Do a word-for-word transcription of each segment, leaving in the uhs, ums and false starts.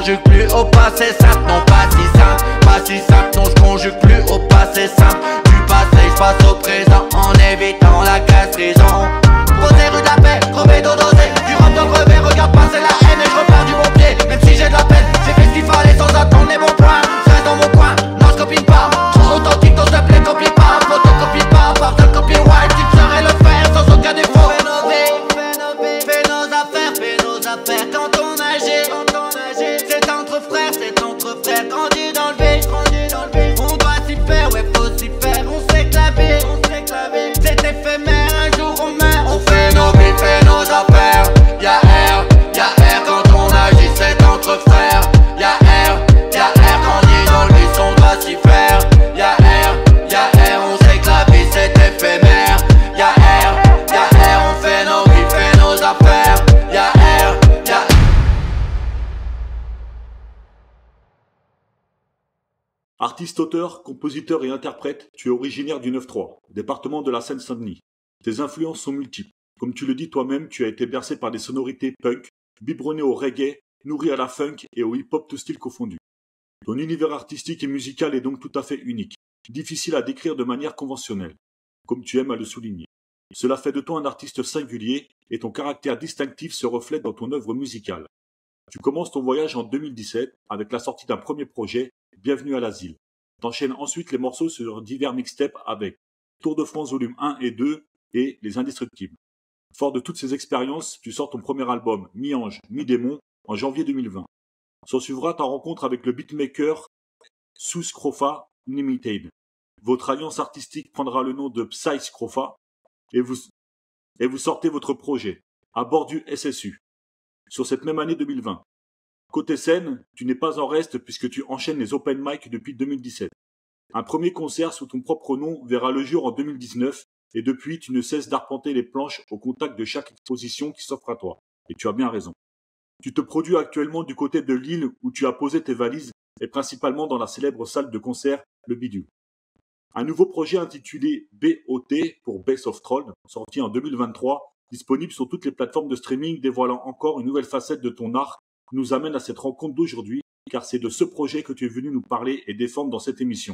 conjugue plus au passé simple, non pas si simple, pas si simple, non je conjugue plus au passé simple. Du passé je passe au présent en évitant la casse raison. Poser rue de la paix, crever d'eau dosée, du rhum dans le crevé, regarde passer la haine et je repars du bon pied, même si j'ai de la peine, j'ai fait ce qu'il fallait sans attendre les bons points. Je reste dans mon coin, non je copie pas, trop authentique donc je te plaît copie pas, photocopie pas, par de copie white, tu saurais le faire sans aucun défaut. Fais nos affaires, fais nos affaires quand on agit. C'est entre frères, c'est entre frères, grandi dans le vide. On doit s'y faire, ouais faut s'y faire, on s'est clavé. C'est éphémère, un jour on meurt. On fait nos vies, fais nos affaires. Y'a air, y'a air quand on agit, c'est entre frères. Y'a air, y'a air, grandi dans le vide, on doit s'y faire. Y'a air, y'a air, on s'est clavé, c'est éphémère. Y'a air, y'a air, on fait nos vies, fais nos affaires. Y'a air, y'a. Artiste, auteur, compositeur et interprète, tu es originaire du neuf trois, département de la Seine-Saint-Denis. Tes influences sont multiples. Comme tu le dis toi-même, tu as été bercé par des sonorités punk, biberonné au reggae, nourri à la funk et au hip-hop de style confondu. Ton univers artistique et musical est donc tout à fait unique, difficile à décrire de manière conventionnelle, comme tu aimes à le souligner. Cela fait de toi un artiste singulier et ton caractère distinctif se reflète dans ton œuvre musicale. Tu commences ton voyage en deux mille dix-sept avec la sortie d'un premier projet, Bienvenue à l'Asile. T'enchaînes ensuite les morceaux sur divers mixtapes avec Tour de France Volume un et deux et Les Indestructibles. Fort de toutes ces expériences, tu sors ton premier album, Mi-Ange, Mi-Démon, en janvier deux mille vingt. S'en suivra ta rencontre avec le beatmaker Psyscrofa Limited. Votre alliance artistique prendra le nom de Psyscrofa et vous, et vous sortez votre projet, À bord du S S U. Sur cette même année deux mille vingt. Côté scène, tu n'es pas en reste puisque tu enchaînes les open mic depuis deux mille dix-sept. Un premier concert sous ton propre nom verra le jour en deux mille dix-neuf et depuis tu ne cesses d'arpenter les planches au contact de chaque exposition qui s'offre à toi. Et tu as bien raison. Tu te produis actuellement du côté de Lille où tu as posé tes valises et principalement dans la célèbre salle de concert Le Bidule. Un nouveau projet intitulé B O T pour Base of Troll, sorti en deux mille vingt-trois, disponible sur toutes les plateformes de streaming, dévoilant encore une nouvelle facette de ton art, nous amène à cette rencontre d'aujourd'hui, car c'est de ce projet que tu es venu nous parler et défendre dans cette émission.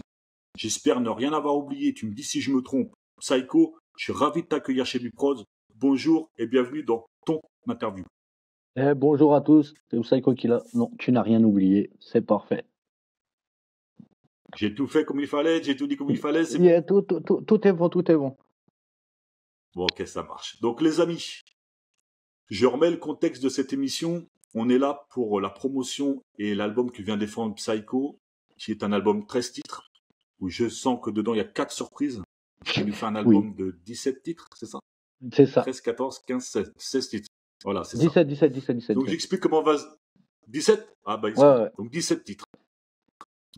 J'espère ne rien avoir oublié, tu me dis si je me trompe. Psycko, je suis ravi de t'accueillir chez BeatProdz. Bonjour et bienvenue dans ton interview. Eh, bonjour à tous, c'est Psycko Killah. Non, tu n'as rien oublié, c'est parfait. J'ai tout fait comme il fallait, j'ai tout dit comme il fallait. C'est yeah, bon. tout, tout, tout est bon, tout est bon. Bon, ok, ça marche. Donc, les amis, je remets le contexte de cette émission. On est là pour la promotion et l'album que vient défendre Psycko, qui est un album treize titres, où je sens que dedans, il y a quatre surprises. Je lui fais un album oui. de dix-sept titres, c'est ça? C'est ça. treize, quatorze, quinze, seize, seize titres. Voilà, c'est ça. dix-sept, dix-sept, dix-sept, dix-sept. Donc, j'explique comment va... dix-sept? Ah, bah, ouais, ouais. Donc, dix-sept titres.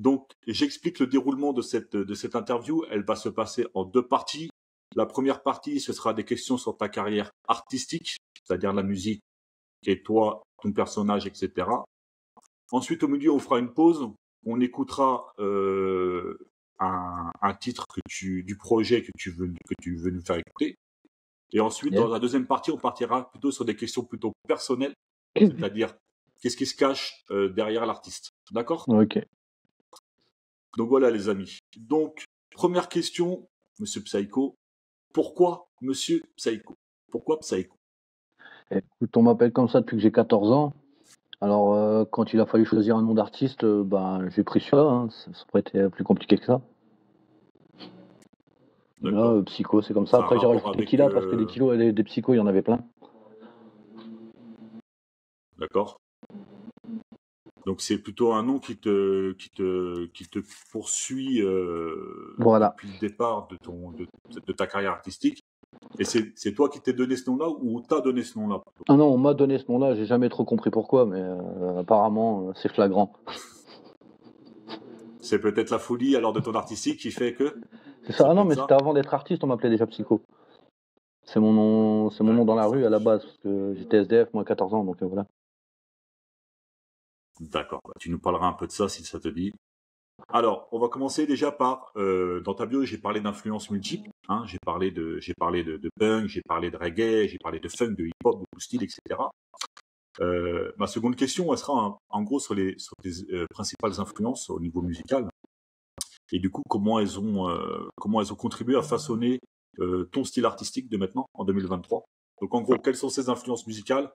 Donc, j'explique le déroulement de cette, de cette interview. Elle va se passer en deux parties. La première partie, ce sera des questions sur ta carrière artistique, c'est-à-dire la musique et toi, ton personnage, et cetera. Ensuite, au milieu, on fera une pause. On écoutera euh, un, un titre que tu, du projet que tu, veux, que tu veux nous faire écouter. Et ensuite, yeah. dans la deuxième partie, on partira plutôt sur des questions plutôt personnelles, c'est-à-dire qu'est-ce qui se cache euh, derrière l'artiste. D'accord? Ok. Donc voilà, les amis. Donc, première question, Monsieur Psycko. Pourquoi Monsieur Psycko? Pourquoi Psycko? Écoute, on m'appelle comme ça depuis que j'ai quatorze ans. Alors, euh, quand il a fallu choisir un nom d'artiste, euh, ben, j'ai pris ça. Hein. Ça, ça aurait été plus compliqué que ça. Là, euh, Psycko, c'est comme ça. ça Après, j'ai rajouté Killah euh... parce que des kilos et des, des psychos, il y en avait plein. D'accord. Donc, c'est plutôt un nom qui te, qui te, qui te poursuit euh, voilà. depuis le départ de, ton, de, de ta carrière artistique. Et c'est toi qui t'es donné ce nom-là ou on t'a donné ce nom-là? Ah non, on m'a donné ce nom-là, j'ai jamais trop compris pourquoi, mais euh, apparemment, euh, c'est flagrant. C'est peut-être la folie alors de ton artistique qui fait que... C'est ça, ah non, mais c'était avant d'être artiste, on m'appelait déjà Psycko. C'est mon nom, c'est mon nom dans la rue à la base, parce que j'étais S D F, moi, quatorze ans, donc voilà. D'accord, bah, tu nous parleras un peu de ça si ça te dit. Alors, on va commencer déjà par, euh, dans ta bio, j'ai parlé d'influences multiples, hein, j'ai parlé de j'ai parlé de, de punk, j'ai parlé de reggae, j'ai parlé de funk, de hip-hop, de style, et cetera. Euh, ma seconde question, elle sera en, en gros sur les, sur les euh, principales influences au niveau musical. Et du coup, comment elles ont, euh, comment elles ont contribué à façonner euh, ton style artistique de maintenant, en deux mille vingt-trois. Donc en gros, quelles sont ces influences musicales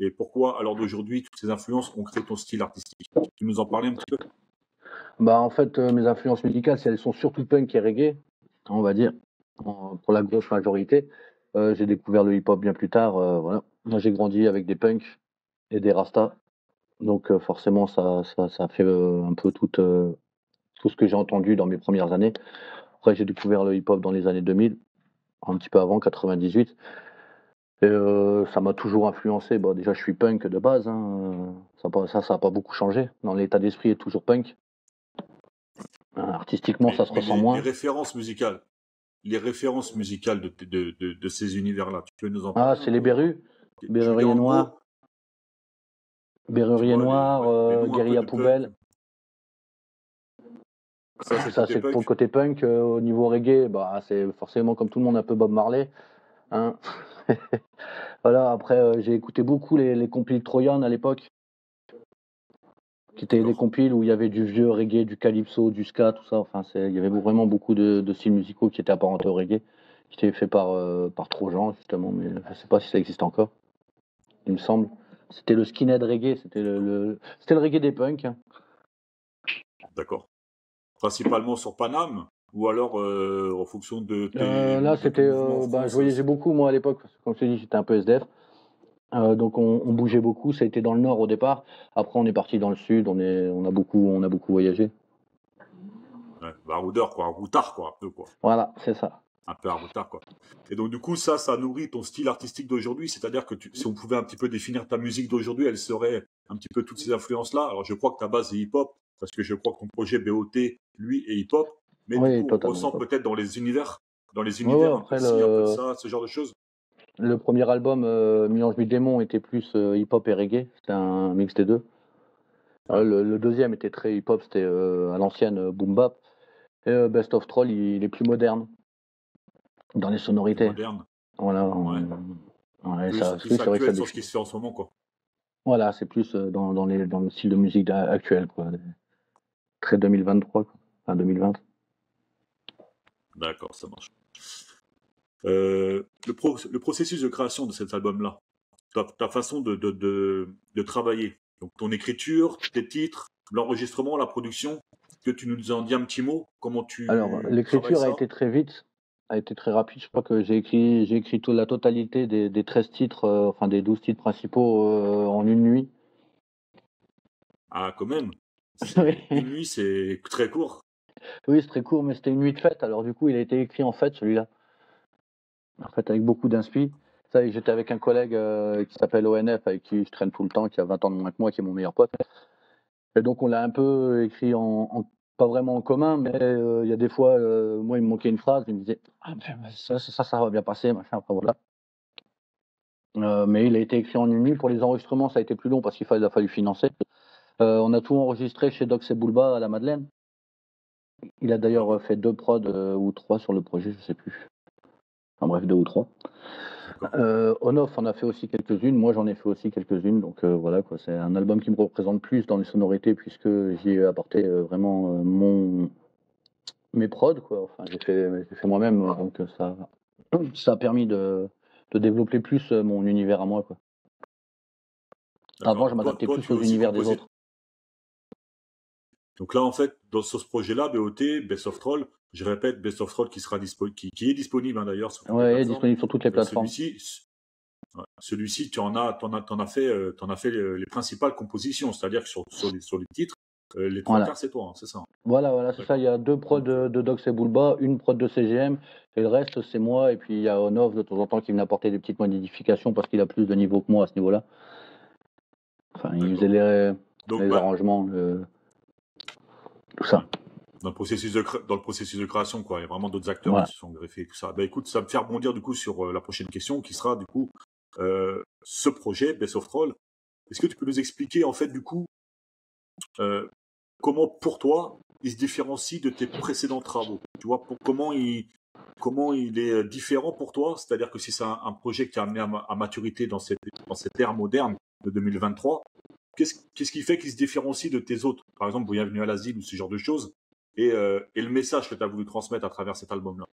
et pourquoi, à l'heure d'aujourd'hui, toutes ces influences ont créé ton style artistique? Tu nous en parlais un petit peu? Bah, en fait, euh, mes influences musicales, elles sont surtout punk et reggae, on va dire, en, pour la grosse majorité. Euh, j'ai découvert le hip-hop bien plus tard. Euh, voilà. Moi, j'ai grandi avec des punks et des rastas. Donc euh, forcément, ça, ça, ça fait euh, un peu tout, euh, tout ce que j'ai entendu dans mes premières années. Après, j'ai découvert le hip-hop dans les années deux mille, un petit peu avant, quatre-vingt-dix-huit. Et euh, ça m'a toujours influencé. Bon, déjà, je suis punk de base. Hein. Ça, ça n'a pas beaucoup changé. Dans l'état d'esprit, est toujours punk. Artistiquement, mais, ça se ressent les, moins. Les références musicales, les références musicales de, de, de, de ces univers-là, tu peux nous en parler? Ah, c'est les Berus, Berrurier Noir, Berrurier Noir, euh, Guérilla Poubelle. Ça, c'est, ça, c'est pour le côté punk. Euh, au niveau reggae, bah, c'est forcément comme tout le monde un peu Bob Marley. Hein. Voilà, après, euh, j'ai écouté beaucoup les, les compiles Troyan à l'époque, qui étaient des compiles où il y avait du vieux reggae, du calypso, du ska, tout ça. Enfin, il y avait vraiment beaucoup de, de styles musicaux qui étaient apparentés au reggae, qui étaient faits par, euh, par Trojan, justement, mais je ne sais pas si ça existe encore, il me semble. C'était le skinhead reggae, c'était le, le, c'était le reggae des punks. Hein. D'accord. Principalement sur Paname, ou alors euh, en fonction de tes... Euh, là, c'était... Euh, bah, je voyageais beaucoup, moi, à l'époque, parce que, comme je te dis, j'étais un peu S D F. Euh, donc on, on bougeait beaucoup, ça a été dans le nord au départ, après on est parti dans le sud, on, est, on, a, beaucoup, on a beaucoup voyagé. Ouais, bah, un roudeur quoi, un routard quoi, un peu quoi. Voilà, c'est ça. Un peu un routard quoi. Et donc du coup ça, ça nourrit ton style artistique d'aujourd'hui, c'est-à-dire que tu, si on pouvait un petit peu définir ta musique d'aujourd'hui, elle serait un petit peu toutes ces influences-là. Alors je crois que ta base est hip-hop, parce que je crois que ton projet B O T, lui, est hip-hop, mais oui, du coup on ressent peut-être dans les univers, dans les univers, ouais, ouais, après, un, peu, le... un peu de ça, ce genre de choses. Le premier album, euh, Mi-Ange, Mi-Démon, était plus euh, hip-hop et reggae. C'était un mix des deux. Euh, le, le deuxième était très hip-hop, c'était euh, à l'ancienne euh, boom bap. Et euh, Base of Troll, il, il est plus moderne dans les sonorités. Moderne. Voilà. Ouais. On, ouais, plus, ça, plus, c'est vrai que ça sur ce qui se fait en ce moment, quoi. Voilà, c'est plus euh, dans, dans, les, dans le style de musique actuel, quoi. Très deux mille vingt-trois, quoi. Enfin deux mille vingt. D'accord, ça marche. Euh, le, pro le processus de création de cet album-là, ta, ta façon de, de, de, de travailler, donc ton écriture, tes titres, l'enregistrement, la production, que tu nous en dis un petit mot, comment tu... Alors, l'écriture a été très vite, a été très rapide, je crois que j'ai écrit, j'ai écrit toute la totalité des, des treize titres, euh, enfin des douze titres principaux euh, en une nuit. Ah, quand même. Une nuit, c'est très court. Oui, c'est très court, mais c'était une nuit de fête, alors du coup, il a été écrit en fête, celui-là. En fait, avec beaucoup d'inspi. J'étais avec un collègue euh, qui s'appelle O N F, avec qui je traîne tout le temps, qui a vingt ans de moins que moi, qui est mon meilleur pote. Et donc, on l'a un peu écrit, en, en, pas vraiment en commun, mais il euh, y a des fois, euh, moi, il me manquait une phrase, il me disait ah, « ça, ça, ça va bien passer, machin, après voilà. Euh, ». Mais il a été écrit en une nuit. Pour les enregistrements, ça a été plus long parce qu'il a fallu financer. Euh, on a tout enregistré chez Doc et Bouba à la Madeleine. Il a d'ailleurs fait deux prods euh, ou trois sur le projet, je ne sais plus. Enfin bref, deux ou trois. Euh, O N F en a fait aussi quelques-unes, moi j'en ai fait aussi quelques-unes, donc euh, voilà quoi, c'est un album qui me représente plus dans les sonorités puisque j'y ai apporté euh, vraiment euh, mon... mes prods, quoi, enfin j'ai fait, fait moi-même, donc ça, ça a permis de, de développer plus mon univers à moi, quoi. Avant je m'adaptais plus aux univers des autres. Donc là en fait, dans, sur ce projet-là, B O T, Base of Troll, je répète, Base of Troll qui, sera qui, qui est disponible hein, d'ailleurs sur, ouais, sur toutes les plateformes. Celui-ci, celui tu en as, en as, en as fait, euh, en as fait les, les principales compositions, c'est-à-dire que sur, sur, les, sur les titres, euh, les trois voilà. quarts c'est toi, hein, c'est ça. Voilà, voilà, c'est ça, il y a deux prods de, de Dox et Boulba, une prod de C G M, et le reste c'est moi, et puis il y a O N F de temps en temps qui vient apporter des petites modifications parce qu'il a plus de niveau que moi à ce niveau-là. Enfin, il faisait les, Donc, les bah, arrangements, le... tout ça. Dans le, processus de dans le processus de création, quoi. Il y a vraiment d'autres acteurs ouais. qui se sont greffés et tout ça. Bah, écoute, ça me fait rebondir du coup sur euh, la prochaine question qui sera du coup euh, ce projet, Base of Troll. Est-ce que tu peux nous expliquer en fait du coup euh, comment pour toi il se différencie de tes précédents travaux? Tu vois, pour, comment, il, comment il est différent pour toi? C'est-à-dire que si c'est un, un projet qui a amené à, ma à maturité dans ces, dans ces terres modernes, de deux mille vingt-trois, qu'est-ce qu'est-ce qui fait qu'ils se différencient de tes autres, par exemple Bienvenue à l'Asile ou ce genre de choses, et, euh, et le message que tu as voulu transmettre à travers cet album-là?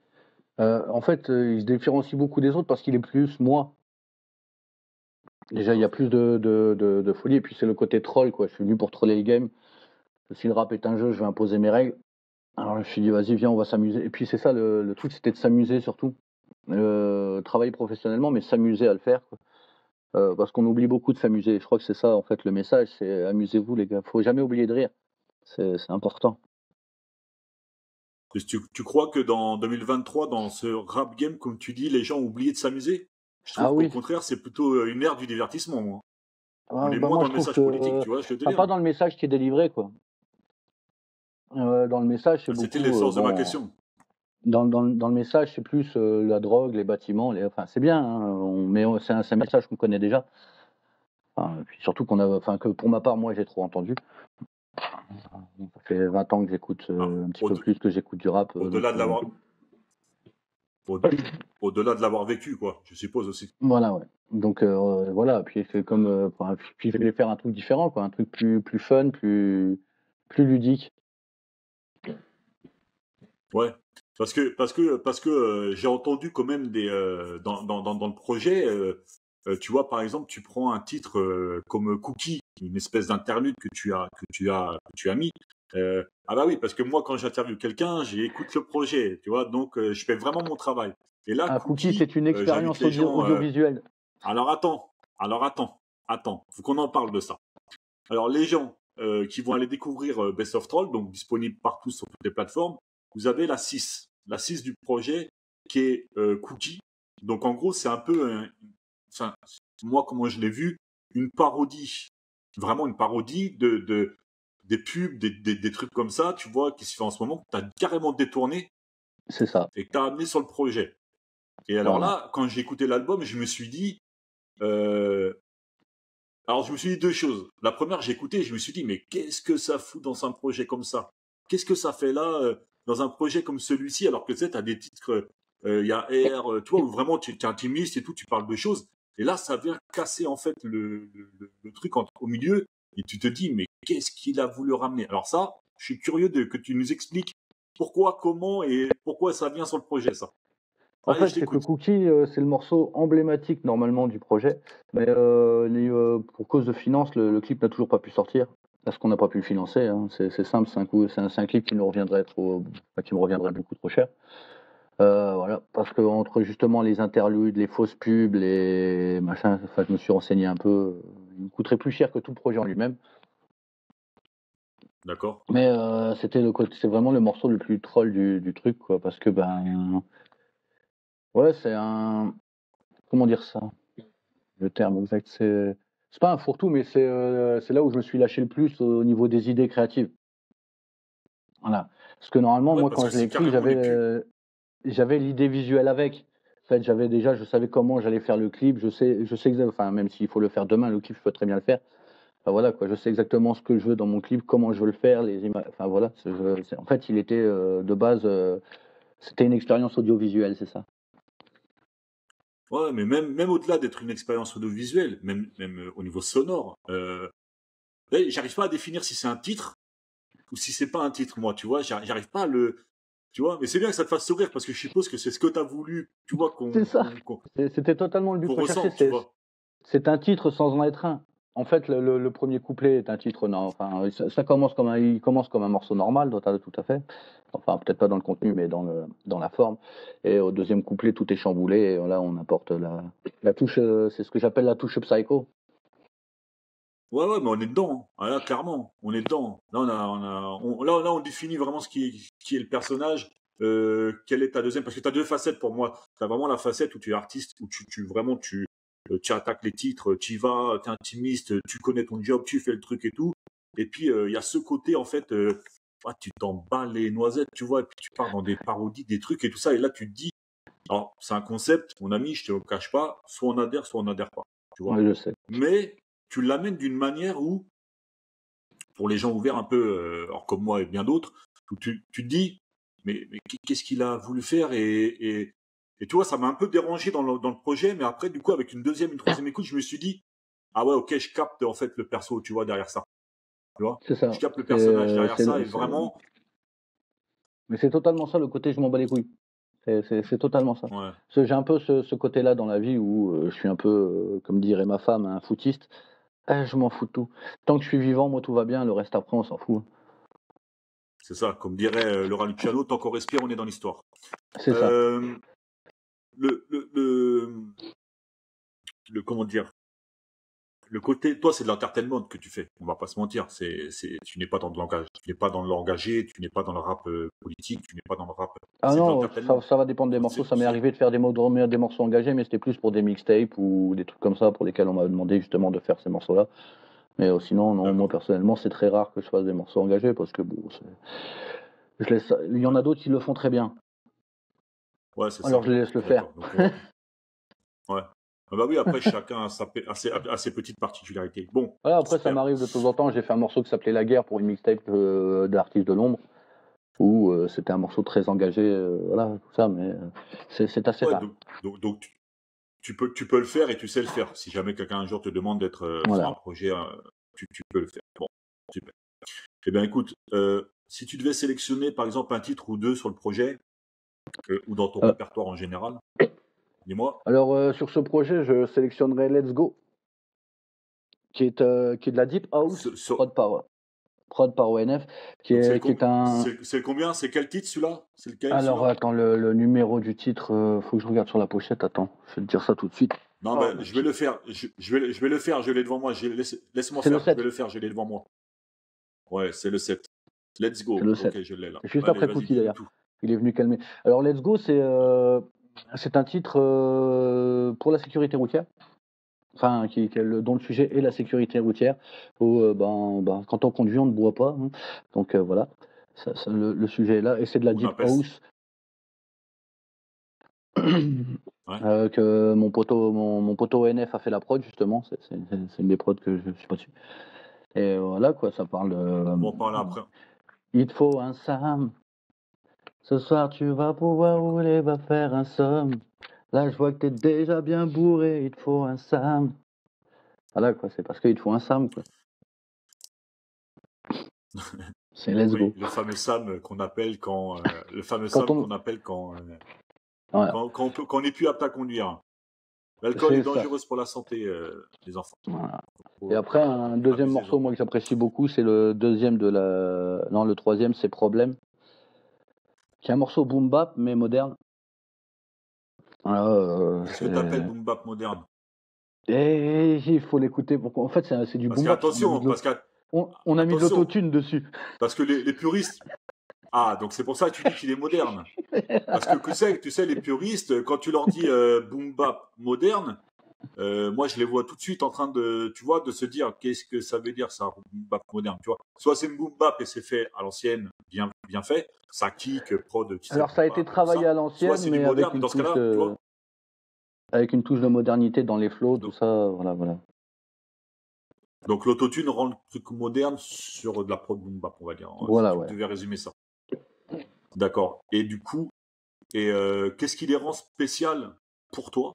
Euh, en fait, euh, il se différencie beaucoup des autres parce qu'il est plus moi. Déjà, il y a plus de, de, de, de folie, et puis c'est le côté troll, quoi. Je suis venu pour troller le game. Si le rap est un jeu, je vais imposer mes règles. Alors je me suis dit, vas-y, viens, on va s'amuser. Et puis c'est ça, le, le truc, c'était de s'amuser surtout. Euh, travailler professionnellement, mais s'amuser à le faire, quoi. Euh, parce qu'on oublie beaucoup de s'amuser. Je crois que c'est ça, en fait, le message, c'est amusez-vous, les gars. Faut jamais oublier de rire. C'est, c'est important. Tu, tu crois que dans deux mille vingt-trois, dans ce rap game, comme tu dis, les gens ont oublié de s'amuser? Je trouve ah oui. Au contraire, c'est plutôt une ère du divertissement, moi. Ah, on est bah moins moi, dans le message que, politique, euh, tu vois, je te dis. Pas hein. Dans le message qui est délivré, quoi. Euh, dans le message, c'est c'était l'essence euh, bon, de ma question. Dans, dans, dans le message, c'est plus euh, la drogue, les bâtiments, les, enfin, c'est bien, hein, on, mais c'est un, c'est un message qu'on connaît déjà. Enfin, puis surtout qu'on a, enfin, que pour ma part, moi, j'ai trop entendu. Ça fait vingt ans que j'écoute, euh, ah, un petit peu de, plus que j'écoute du rap. Au-delà euh, de l'avoir... Au-delà de l'avoir vécu, quoi, je suppose aussi. Voilà, ouais. Donc, euh, voilà, puis c'est comme. Euh, puis je voulais faire un truc différent, quoi, un truc plus, plus fun, plus, plus ludique. Ouais, parce que, parce que, parce que euh, j'ai entendu quand même des. Euh, dans, dans, dans, dans le projet, euh, euh, tu vois, par exemple, tu prends un titre euh, comme Cookie, une espèce d'interlude que tu as, que tu as, que tu as mis. Euh, ah bah oui, parce que moi quand j'interviewe quelqu'un, j'écoute le projet, tu vois, donc euh, je fais vraiment mon travail. Et là, ah, Cookie, Cookie, c'est une expérience euh, audio, gens, audiovisuelle. Euh... Alors attends, alors attends, attends, faut qu'on en parle de ça. Alors les gens euh, qui vont aller découvrir euh, Base of Troll, donc disponible partout sur toutes les plateformes, vous avez la six, la six du projet qui est euh, Cookie. Donc en gros, c'est un peu, un... Enfin, moi comment je l'ai vu, une parodie, vraiment une parodie de... de... des pubs, des, des, des trucs comme ça, tu vois, qui se fait en ce moment, que tu as carrément détourné. C'est ça. Et que tu as amené sur le projet. Et alors voilà. Là, quand j'ai écouté l'album, je me suis dit... Euh... Alors, je me suis dit deux choses. La première, j'ai écouté et je me suis dit, mais qu'est-ce que ça fout dans un projet comme ça? Qu'est-ce que ça fait là, euh, dans un projet comme celui-ci, alors que tu sais, tu as des titres, il euh, y a R, euh, tu vois, où vraiment, tu es intimiste et tout, tu parles de choses. Et là, ça vient casser, en fait, le, le, le truc en, au milieu. Et tu te dis, mais qu'est-ce qu'il a voulu ramener? Alors ça, je suis curieux de, que tu nous expliques pourquoi, comment et pourquoi ça vient sur le projet, ça. En Allez, fait, c'est que Cookie, euh, c'est le morceau emblématique normalement du projet, mais euh, les, euh, pour cause de finances, le, le clip n'a toujours pas pu sortir, parce qu'on n'a pas pu le financer, hein. c'est, c'est simple, c'est un, coup, c'est un, c'est un clip qui, nous reviendrait trop, qui me reviendrait beaucoup trop cher. Euh, voilà, parce que entre justement les interludes, les fausses pubs, les machins, enfin, je me suis renseigné un peu, il me coûterait plus cher que tout le projet en lui-même. D'accord. Mais euh, c'était le côté, c'est vraiment le morceau le plus troll du, du truc, quoi, parce que ben, ouais, c'est un, comment dire ça, le terme exact, c'est, c'est pas un fourre-tout, mais c'est, euh, c'est là où je me suis lâché le plus au niveau des idées créatives. Voilà, parce que normalement, ouais, moi, quand je l'ai écrit, j'avais, euh, j'avais l'idée visuelle avec. En fait, j'avais déjà, je savais comment j'allais faire le clip. Je sais, je sais, enfin, même s'il faut le faire demain, le clip, je peux très bien le faire. Ben voilà, quoi, je sais exactement ce que je veux dans mon clip, comment je veux le faire, les images. Enfin voilà, c'est, je, c'est, en fait, il était euh, de base, euh, c'était une expérience audiovisuelle, c'est ça. Ouais, mais même, même au-delà d'être une expérience audiovisuelle, même, même euh, au niveau sonore, euh, ben, j'arrive pas à définir si c'est un titre ou si c'est pas un titre, moi, tu vois, j'arrive, j'arrive pas à le. Tu vois, mais c'est bien que ça te fasse sourire parce que je suppose que c'est ce que tu as voulu, tu vois, qu'on. C'est ça. Qu'on, c'était totalement le but recherché. C'est, c'est un titre sans en être un. En fait, le, le, le premier couplet est un titre, non, enfin, ça, ça commence comme un, il commence comme un morceau normal, tout à, tout à fait. Enfin, peut-être pas dans le contenu, mais dans, le, dans la forme. Et au deuxième couplet, tout est chamboulé. Et là, on apporte la, la touche, c'est ce que j'appelle la touche psycho. Ouais, ouais, mais on est dedans. Hein. Là, clairement, on est dedans. Là, on, a, on, a, on, là, là, on définit vraiment ce qui est, qui est le personnage. Euh, quelle est ta deuxième? Parce que tu as deux facettes pour moi. Tu as vraiment la facette où tu es artiste, où tu, tu vraiment, tu. Tu attaques les titres, tu y vas, tu es intimiste, tu connais ton job, tu fais le truc et tout. Et puis, il euh, y a ce côté, en fait, euh, ah, tu t'en bats les noisettes, tu vois, et puis tu pars dans des parodies, des trucs et tout ça. Et là, tu te dis, alors, c'est un concept, mon ami, je te le cache pas, soit on adhère, soit on n'adhère pas. Tu vois. Oui, je sais. Mais tu l'amènes d'une manière où, pour les gens ouverts un peu, euh, alors comme moi et bien d'autres, où tu, tu te dis, mais, mais qu'est-ce qu'il a voulu faire et, et Et tu vois, ça m'a un peu dérangé dans le, dans le projet, mais après, du coup, avec une deuxième, une troisième écoute, je me suis dit, ah ouais, ok, je capte en fait le perso, tu vois, derrière ça. Tu vois, ça. Je capte le personnage derrière ça, et vraiment. Mais c'est totalement ça, le côté je m'en bats les couilles. C'est totalement ça. Ouais. J'ai un peu ce, ce côté-là dans la vie où euh, je suis un peu, euh, comme dirait ma femme, un footiste. Eh, je m'en fous de tout. Tant que je suis vivant, moi tout va bien, le reste après, on s'en fout. C'est ça, comme dirait euh, Laura Luciano, tant qu'on respire, on est dans l'histoire. C'est euh, ça. Le, le, le, le. Comment dire ? Le côté, toi, c'est de l'entertainment que tu fais. On va pas se mentir. C'est, c'est, tu n'es pas dans le langage, tu n'es pas dans le langagé, tu n'es pas dans le rap euh, politique, tu n'es pas dans le rap. Ah non, ça, ça va dépendre des morceaux. Ça m'est arrivé de faire des, des morceaux engagés, mais c'était plus pour des mixtapes ou des trucs comme ça pour lesquels on m'a demandé justement de faire ces morceaux-là. Mais euh, sinon, non, moi personnellement, c'est très rare que je fasse des morceaux engagés parce que bon, je laisse. Il y en a d'autres qui le font très bien. Ouais, c'est ça. Alors je les laisse le faire. Donc, ouais. Ouais. Ah bah oui, après chacun a, sa, a, ses, a ses petites particularités. Bon. Voilà, après ça m'arrive de temps en temps, j'ai fait un morceau qui s'appelait La Guerre pour une mixtape euh, de l'artiste de l'ombre, où euh, c'était un morceau très engagé, euh, voilà, tout ça, mais euh, c'est assez ouais, rare. Donc, donc, donc tu, tu, peux, tu peux le faire et tu sais le faire. Si jamais quelqu'un un jour te demande d'être euh, voilà. sur un projet, euh, tu, tu peux le faire. Bon, super. Eh bien écoute, euh, si tu devais sélectionner par exemple un titre ou deux sur le projet, euh, ou dans ton euh. répertoire en général. Dis-moi. Alors, euh, sur ce projet, je sélectionnerai Let's Go, qui est, euh, qui est de la Deep House, sur... prod, par, prod par O N F, qui est, est, qui est un... C'est combien? C'est quel titre, celui-là? Alors, attends, le, le numéro du titre, euh, faut que je regarde sur la pochette, attends, je vais te dire ça tout de suite. Non, ah, ben, je vais le faire, je, je, vais, je vais le faire, je l'ai devant moi, laisse-moi faire, je vais le faire, je l'ai devant moi. Ouais, c'est le sept. Let's Go, le sept. Ok, je l'ai là. Juste allez, après Cookie, d'ailleurs, il est venu calmer. Alors, Let's Go, c'est... Euh... C'est un titre euh, pour la sécurité routière, enfin, qui, qui, dont le sujet est la sécurité routière, où euh, ben, ben, quand on conduit, on ne boit pas. Hein. Donc euh, voilà, ça, ça, le, le sujet est là. Et c'est de la Deep House ouais. euh, que mon poteau, mon, mon poteau O N F a fait la prod, justement. C'est une des prods que je suis pas dessus. Et voilà, quoi, ça parle... Euh, on parle après. Il te faut un Sam. Ce soir, tu vas pouvoir rouler, va faire un somme. Là, je vois que t'es déjà bien bourré, il te faut un Sam. Voilà, quoi, c'est parce qu'il te faut un Sam, quoi. C'est Let's Go. Oui, le fameux Sam qu'on appelle quand... Euh, le fameux quand Sam on... qu'on appelle quand, euh, voilà. quand... Quand on peut, quand on n'est plus apte à conduire. L'alcool est, est dangereux pour la santé euh, des enfants. Voilà. Et après, un deuxième ah, morceau, moi, que j'apprécie beaucoup, c'est le deuxième de la... Non, le troisième, c'est Problème. Qui est un morceau boom bap mais moderne. Euh, Qu'est-ce que tu appelles boom bap moderne? Et il faut l'écouter. Pourquoi? En fait, c'est du parce boom bap. Attention, parce que on, on a attention, mis de l'autotune dessus. Parce que les, les puristes. Ah, donc c'est pour ça que tu dis qu'il est moderne. Parce que tu sais, tu sais, les puristes, quand tu leur dis euh, boom bap moderne, euh, moi je les vois tout de suite en train de, tu vois, de se dire qu'est-ce que ça veut dire ça, boom bap moderne, tu vois. Soit c'est une boom bap et c'est fait à l'ancienne, bien, bien fait. Ça kick, prod, qui alors ça a été travaillé à l'ancienne, mais moderne, avec, une dans ce touche, de... tu vois avec une touche de modernité dans les flows, tout ça, voilà, voilà. Donc l'autotune rend le truc moderne sur de la prod boom bap, on va dire. Voilà, ouais. Tu devais résumer ça. D'accord. Et du coup, et euh, qu'est-ce qui les rend spécial pour toi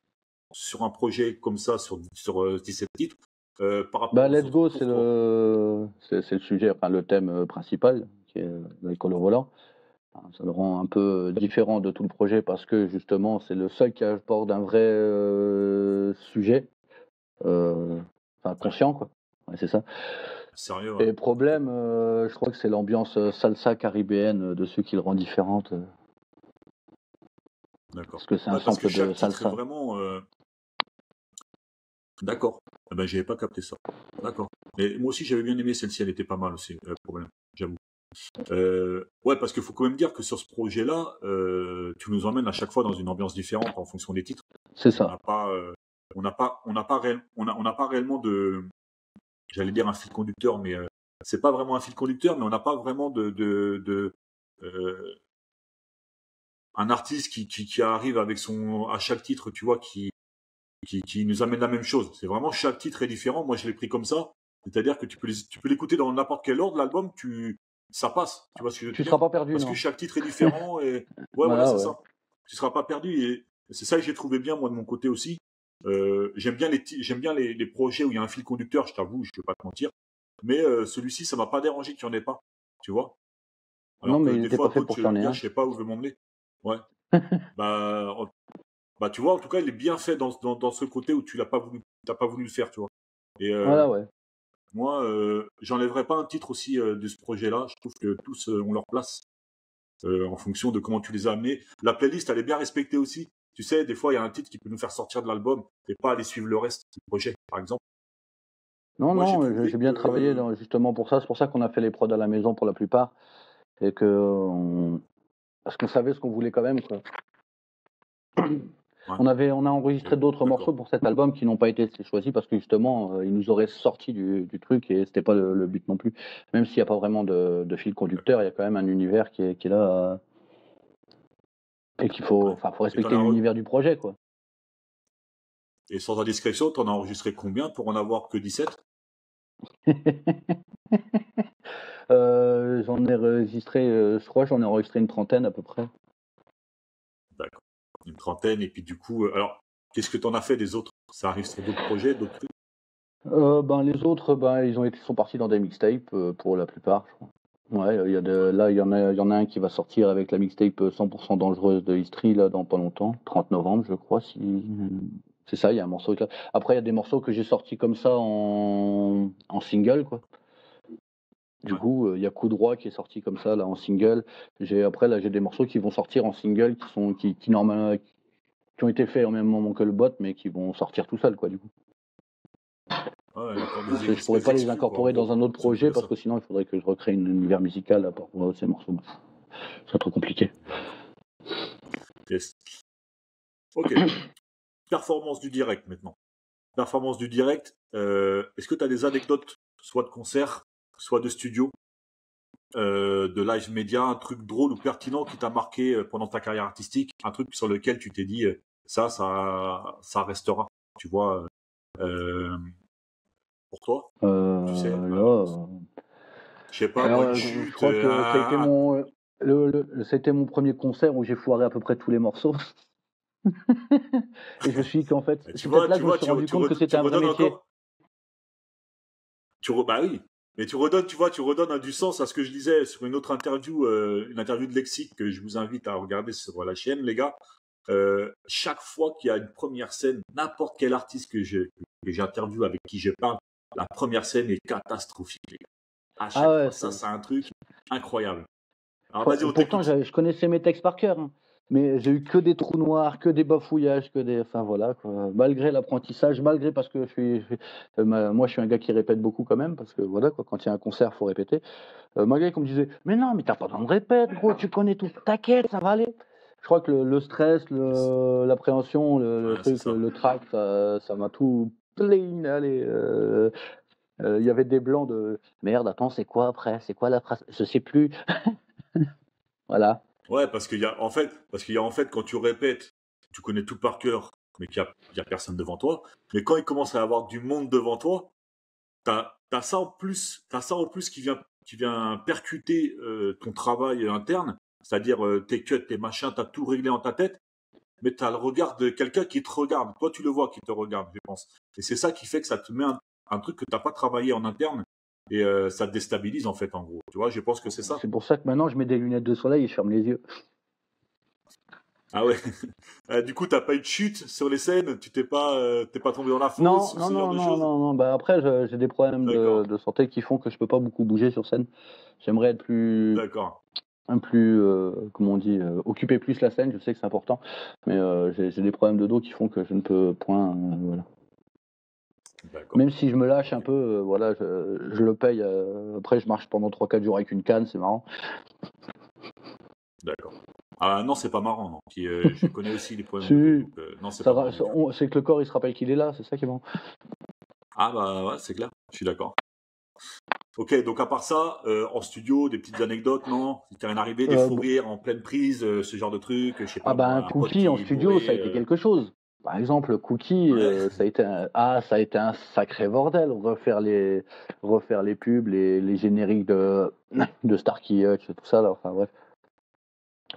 sur un projet comme ça, sur, sur dix-sept titres euh, par rapport bah, Let's Go, c'est le... le sujet, enfin le thème principal, qui est l'alcool au volant. Ça le rend un peu différent de tout le projet parce que justement c'est le seul qui aborde un vrai euh, sujet euh, enfin conscient quoi, ouais, c'est ça. Sérieux, ouais. Et Problème, euh, je crois que c'est l'ambiance salsa caribéenne de ceux qui le rend différente. D'accord. Parce que c'est un ah, sample de salsa. Vraiment, euh... D'accord. Eh ben j'avais pas capté ça. D'accord. Et moi aussi j'avais bien aimé celle-ci, elle était pas mal aussi. Euh, Problème, j'avoue. Euh, ouais, parce qu'il faut quand même dire que sur ce projet-là, euh, tu nous emmènes à chaque fois dans une ambiance différente en fonction des titres. C'est ça. On n'a pas, euh, on n'a pas, on n'a pas, réel, on a, on n'a pas réellement de, j'allais dire un fil conducteur, mais euh, c'est pas vraiment un fil conducteur, mais on n'a pas vraiment de, de, de euh, un artiste qui, qui, qui arrive avec son, à chaque titre, tu vois, qui, qui, qui nous amène la même chose. C'est vraiment chaque titre est différent. Moi, je l'ai pris comme ça, c'est-à-dire que tu peux, les, tu peux l'écouter dans n'importe quel ordre l'album, tu ça passe, tu vois ce que je veux dire. Tu seras pas perdu. Parce non. que chaque titre est différent et ouais, voilà, voilà c'est ouais. ça. Tu seras pas perdu et c'est ça que j'ai trouvé bien moi de mon côté aussi, Euh, j'aime bien les j'aime bien les, les projets où il y a un fil conducteur, je t'avoue, je ne vais pas te mentir. Mais euh, celui-ci, ça m'a pas dérangé qu'il n'y en ait pas, tu vois. Alors non, mais que, il n'était pas fait pour qu'il y en ait un. Je sais pas où je vais m'emmener. Ouais. bah, bah, tu vois, en tout cas, il est bien fait dans, dans, dans ce côté où tu l'as pas voulu, t'as pas voulu le faire, tu vois. Et, euh, voilà, ouais. Moi, euh, j'enlèverais pas un titre aussi euh, de ce projet-là. Je trouve que tous euh, ont leur place euh, en fonction de comment tu les as amenés. La playlist, elle est bien respectée aussi. Tu sais, des fois, il y a un titre qui peut nous faire sortir de l'album et pas aller suivre le reste du projet, par exemple. Non, moi, non, j'ai, j'ai bien que... travaillé dans, justement pour ça. C'est pour ça qu'on a fait les prods à la maison pour la plupart. Et que on... Parce qu'on savait ce qu'on voulait quand même, quoi. Ouais. On, avait, on a enregistré d'autres D'accord. morceaux pour cet album qui n'ont pas été choisis parce que justement, euh, ils nous auraient sorti du, du truc et c'était pas le, le but non plus. Même s'il n'y a pas vraiment de, de fil conducteur, il y a quand même un univers qui est, qui est là... Euh... Et qu'il faut, enfin, faut respecter l'univers re... du projet, quoi. Et sans indiscrétion, t'en as enregistré combien pour en avoir que dix-sept? euh, J'en ai enregistré, euh, je crois, j'en ai enregistré une trentaine à peu près. D'accord. Une trentaine, et puis du coup, euh, alors, qu'est-ce que t'en as fait des autres? Ça arrive sur d'autres projets, d'autres trucs? euh, Ben, les autres, ben, ils ont été, sont partis dans des mixtapes euh, pour la plupart, je crois. Ouais, y a de, là, il y en a, il y en a un qui va sortir avec la mixtape cent pour cent dangereuse de History, là, dans pas longtemps, trente novembre, je crois, si... C'est ça, il y a un morceau... Là. Après, il y a des morceaux que j'ai sortis comme ça en, en single, quoi. Du ouais. coup, il y a Coup droit qui est sorti comme ça, là, en single. J'ai, après, là, j'ai des morceaux qui vont sortir en single, qui sont, qui, qui normalement, qui ont été faits au même moment que le bot, mais qui vont sortir tout seuls, quoi, du coup. Ouais, je ne pourrais pas les incorporer quoi, dans un autre projet parce que sinon il faudrait que je recrée un univers musical pour euh, ces morceaux. C'est trop compliqué. Yes. Ok. Performance du direct maintenant. Performance du direct. Euh, est-ce que tu as des anecdotes, soit de concert, soit de studio, euh, de live média, un truc drôle ou pertinent qui t'a marqué pendant ta carrière artistique, un truc sur lequel tu t'es dit euh, ça, ça, ça restera. Tu vois. Euh, Pour toi euh, tu sais, là, je sais pas, alors, moi, chute, je crois que euh, c'était, ah, mon, le, le, c'était mon premier concert où j'ai foiré à peu près tous les morceaux. Et je me suis dit qu'en fait, c'est peut-être là que je me suis rendu compte que c'était un vrai métier. Tu re, bah oui, mais tu redonnes, tu vois, tu redonnes hein, du sens à ce que je disais sur une autre interview, euh, une interview de Lexique que je vous invite à regarder sur la chaîne, les gars. Euh, chaque fois qu'il y a une première scène, n'importe quel artiste que, je, que j'interviewe avec qui je parle, la première scène est catastrophique, les gars. À chaque ah ouais, fois, ça, c'est un truc incroyable. Alors, vas-y, on t'écoute. Pourtant, je connaissais mes textes par cœur, hein. Mais j'ai eu que des trous noirs, que des bafouillages, que des... Enfin, voilà, quoi. Malgré l'apprentissage, malgré parce que je suis... Euh, moi, je suis un gars qui répète beaucoup quand même, parce que, voilà, quoi, quand il y a un concert, il faut répéter. Euh, malgré qu'on me disait, mais non, mais t'as pas besoin de répète, gros, tu connais tout, t'inquiète, ça va aller. Je crois que le, le stress, le, l'appréhension, le, ouais, le truc, le trac, ça, ça m'a tout... Allez, euh, euh, il y avait des blancs de merde. Attends, c'est quoi après? C'est quoi la phrase? Je sais plus. Voilà. Ouais, parce qu'il y a en fait, parce qu'il y a en fait quand tu répètes, tu connais tout par cœur, mais qu'il y a, il y a personne devant toi. Mais quand il commence à y avoir du monde devant toi, t'as, t'as ça en plus, t'as ça en plus qui vient, qui vient percuter euh, ton travail interne, c'est-à-dire euh, tes cuts, tes machins, t'as tout réglé en ta tête. Mais tu as le regard de quelqu'un qui te regarde. Toi, tu le vois qui te regarde, je pense. Et c'est ça qui fait que ça te met un, un truc que tu n'as pas travaillé en interne et euh, ça te déstabilise, en fait, en gros. Tu vois, je pense que c'est ça. C'est pour ça que maintenant, je mets des lunettes de soleil et je ferme les yeux. Ah ouais. euh, du coup, tu n'as pas eu de chute sur les scènes? Tu t'es pas, euh, t'es pas tombé dans la fosse? Non, non, non, non, non, non. Bah, après, je, j'ai des problèmes de, de santé qui font que je ne peux pas beaucoup bouger sur scène. J'aimerais être plus... D'accord. Un plus, euh, comment on dit, euh, occuper plus la scène, je sais que c'est important, mais euh, j'ai, j'ai des problèmes de dos qui font que je ne peux point, euh, voilà. D'accord. Même si je me lâche un peu, euh, voilà, je, je le paye, euh, après je marche pendant trois quatre jours avec une canne, c'est marrant. D'accord. Ah non, c'est pas marrant, non. Puis, euh, je connais aussi les problèmes de dos, donc, euh, non, c'est ça pas va, marrant. On, c'est que le corps, il se rappelle qu'il est là, c'est ça qui est bon. Ah bah ouais, c'est clair, je suis d'accord. Ok, donc à part ça, euh, en studio, des petites anecdotes, non? Il t'est rien arrivé, des euh, fous rires en pleine prise, euh, ce genre de truc, je sais pas. Ah bah un Cookie en studio, bourré, ça a été quelque chose. Par exemple, Cookie, ouais. euh, ça a été un... ah, ça a été un sacré bordel. Refaire les, refaire les pubs, les, les génériques de, de Star Key, tout ça, là, enfin bref.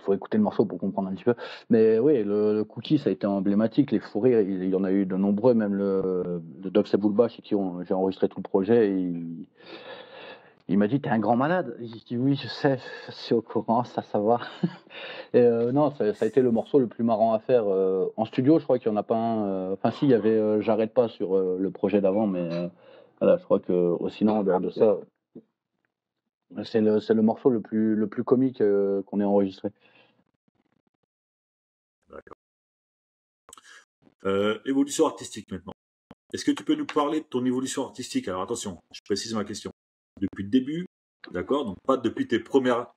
faut écouter le morceau pour comprendre un petit peu. Mais oui, le, le Cookie, ça a été emblématique. Les fous rires, il, il y en a eu de nombreux. Même le, le Doc et Bouba, chez qui on, j'ai enregistré tout le projet, il, il m'a dit « T'es un grand malade ». J'ai dit « Oui, je sais, je suis au courant, ça, ça va ». Et euh, non, ça, ça a été le morceau le plus marrant à faire. Euh, en studio, je crois qu'il n'y en a pas un. Euh, enfin, si, il y avait euh, « J'arrête pas » sur euh, le projet d'avant, mais euh, voilà, je crois que oh, sinon, en dehors de ça... C'est le, c'est le morceau le plus, le plus comique euh, qu'on ait enregistré. D'accord. Euh, évolution artistique maintenant. Est-ce que tu peux nous parler de ton évolution artistique? Alors attention, je précise ma question. Depuis le début, d'accord? Donc pas depuis tes premières...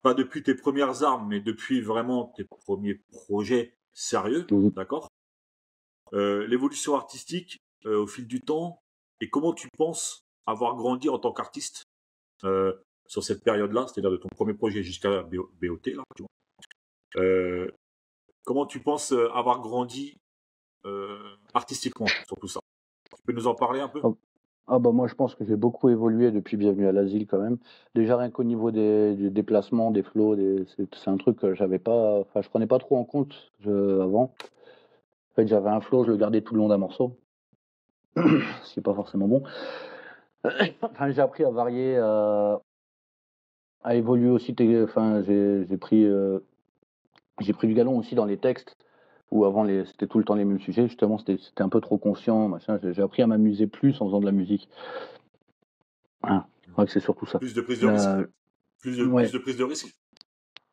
Pas depuis tes premières armes, mais depuis vraiment tes premiers projets sérieux, mmh. D'accord? euh, L'évolution artistique euh, au fil du temps, et comment tu penses avoir grandi en tant qu'artiste euh, sur cette période-là, c'est-à-dire de ton premier projet jusqu'à B O T, là, tu vois. Euh, comment tu penses avoir grandi euh, artistiquement sur tout ça? Tu peux nous en parler un peu? Oh. Ah bah moi je pense que j'ai beaucoup évolué depuis Bienvenue à l'Asile quand même. Déjà rien qu'au niveau des, des déplacements, des flots, des, c'est, c'est un truc que j'avais pas, enfin je prenais pas trop en compte je, avant. En fait j'avais un flow, je le gardais tout le long d'un morceau, ce qui n'est pas forcément bon. Enfin, j'ai appris à varier, euh, à évoluer aussi. Enfin, j'ai, j'ai pris, euh, j'ai pris du galon aussi dans les textes, où avant les, c'était tout le temps les mêmes sujets. Justement, c'était, c'était un peu trop conscient, machin. J'ai, j'ai appris à m'amuser plus en faisant de la musique. Ah, je crois que c'est surtout ça. Plus de prise de risque. Euh, plus, de, ouais. plus de prise de risque.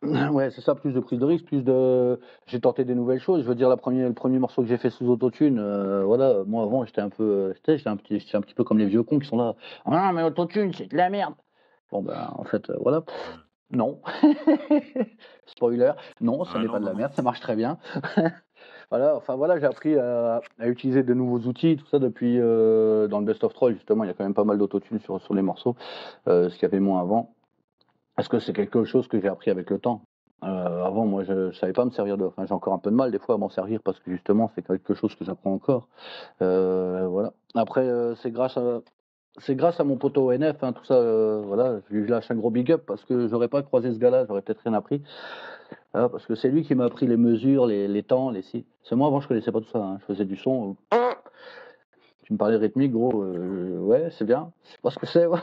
Ouais, c'est ça, plus de prise de risque, plus de. J'ai tenté des nouvelles choses. Je veux dire, la première, le premier morceau que j'ai fait sous autotune, euh, voilà, moi avant, j'étais un peu, j'étais, j'étais un petit, j'étais un petit peu comme les vieux cons qui sont là. Ah, mais autotune, c'est de la merde. Bon ben, en fait, euh, voilà. Non. Spoiler. Non, ce ah, n'est non, pas de la merde. Ça marche très bien. Voilà. Enfin voilà, j'ai appris à, à utiliser de nouveaux outils, tout ça depuis euh, dans le Base of Troll justement. Il y a quand même pas mal d'autotune sur sur les morceaux, euh, ce qu'il y avait moins avant. Parce que c'est quelque chose que j'ai appris avec le temps. Euh, avant, moi, je ne savais pas me servir de... Enfin, j'ai encore un peu de mal, des fois, à m'en servir, parce que, justement, c'est quelque chose que j'apprends encore. Euh, voilà. Après, euh, c'est grâce à... C'est grâce à mon poteau O N F, hein, tout ça, euh, voilà, je lui lâche un gros big up, parce que j'aurais pas croisé ce gars-là, j'aurais peut-être rien appris. Euh, parce que c'est lui qui m'a appris les mesures, les, les temps, les si... C'est moi, avant, je connaissais pas tout ça, hein. Je faisais du son... Euh... Tu me parlais rythmique, gros, euh... ouais, c'est bien, je sais pas ce que c'est, ouais.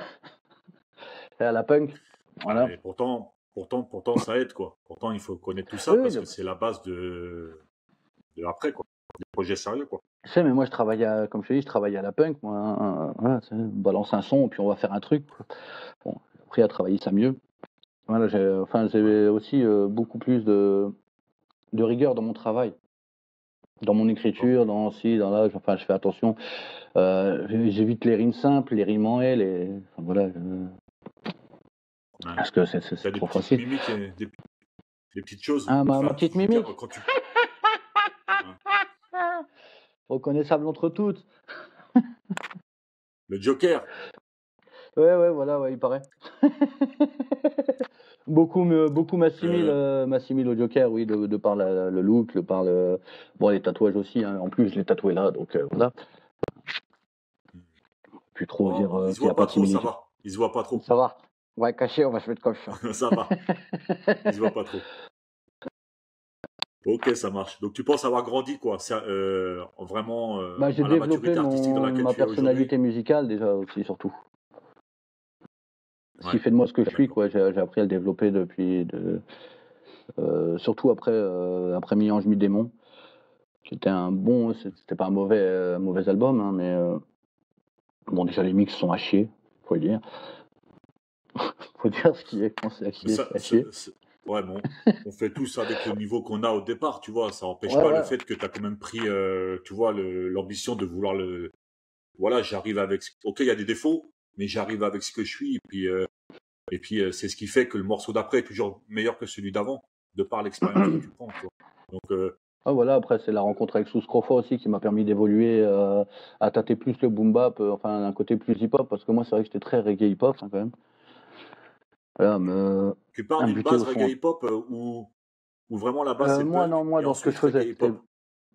À la punk... Voilà. Et pourtant, pourtant, pourtant, ça aide quoi. Pourtant, il faut connaître tout ça oui, parce oui, que c'est la base de, de après quoi, des projets sérieux quoi. Je sais, mais moi je travaille à, comme je te dis, je travaille à la punk. Moi, voilà, balance un son, puis on va faire un truc. Quoi. Bon, j'ai appris à travailler ça mieux. Voilà, j'ai, enfin, j'ai aussi euh, beaucoup plus de, de rigueur dans mon travail, dans mon écriture, dans ci, dans là. Enfin, je fais attention. Euh, j'évite les rimes simples, les rimes en L, et enfin, voilà. Je... Ouais. Parce que c'est, c'est, c'est trop facile. Des, des, des petites choses. Ah, ma, enfin, ma petite mimique. Dire, tu... ouais. Reconnaissable entre toutes. Le Joker. Ouais, ouais, voilà, ouais, il paraît. beaucoup me, beaucoup m'assimile, euh... m'assimile au Joker, oui, de, de par la, le look, de par le... Bon, les tatouages aussi, hein. En plus, je l'ai tatoué là, donc euh, voilà. Plus trop oh, dire. Euh, il se voit pas trop, ça va. Il se voit pas trop. Ça va. Ouais, caché, on va se mettre comme ça. Ça va. Il se voit pas trop. Ok, ça marche. Donc, tu penses avoir grandi, quoi. Ça, euh, vraiment, euh, bah, j'ai à développé la maturité mon, artistique dans laquelle ma tu es personnalité aujourd'hui. Musicale, déjà, aussi, surtout. Ce ouais. qui fait de moi ce que je suis, quoi. J'ai, j'ai appris à le développer depuis... De, euh, surtout après, euh, après Mi-Ange, Mi-Démon. C'était un bon... C'était pas un mauvais, euh, mauvais album, hein, mais... Euh, bon, déjà, les mix sont à chier, faut le dire. Faut dire ce qui est conseillé. Ouais, bon, on fait tous avec le niveau qu'on a au départ, tu vois. Ça n'empêche ouais, pas ouais. le fait que tu as quand même pris, euh, tu vois, le, l'ambition de vouloir le. Voilà, j'arrive avec. Ok, il y a des défauts, mais j'arrive avec ce que je suis. Et puis, euh, et puis euh, c'est ce qui fait que le morceau d'après est toujours meilleur que celui d'avant, de par l'expérience que tu prends, tu vois. Donc. Euh, Ah voilà, après c'est la rencontre avec Psyscrofa aussi qui m'a permis d'évoluer euh, à tâter plus le boom bap, euh, enfin un côté plus hip hop, parce que moi c'est vrai que j'étais très reggae hip hop hein, quand même. Voilà, mais... Tu parles d'une base reggae hip hop euh, ou vraiment la base euh, c'est moi non, moi dans ce que je faisais.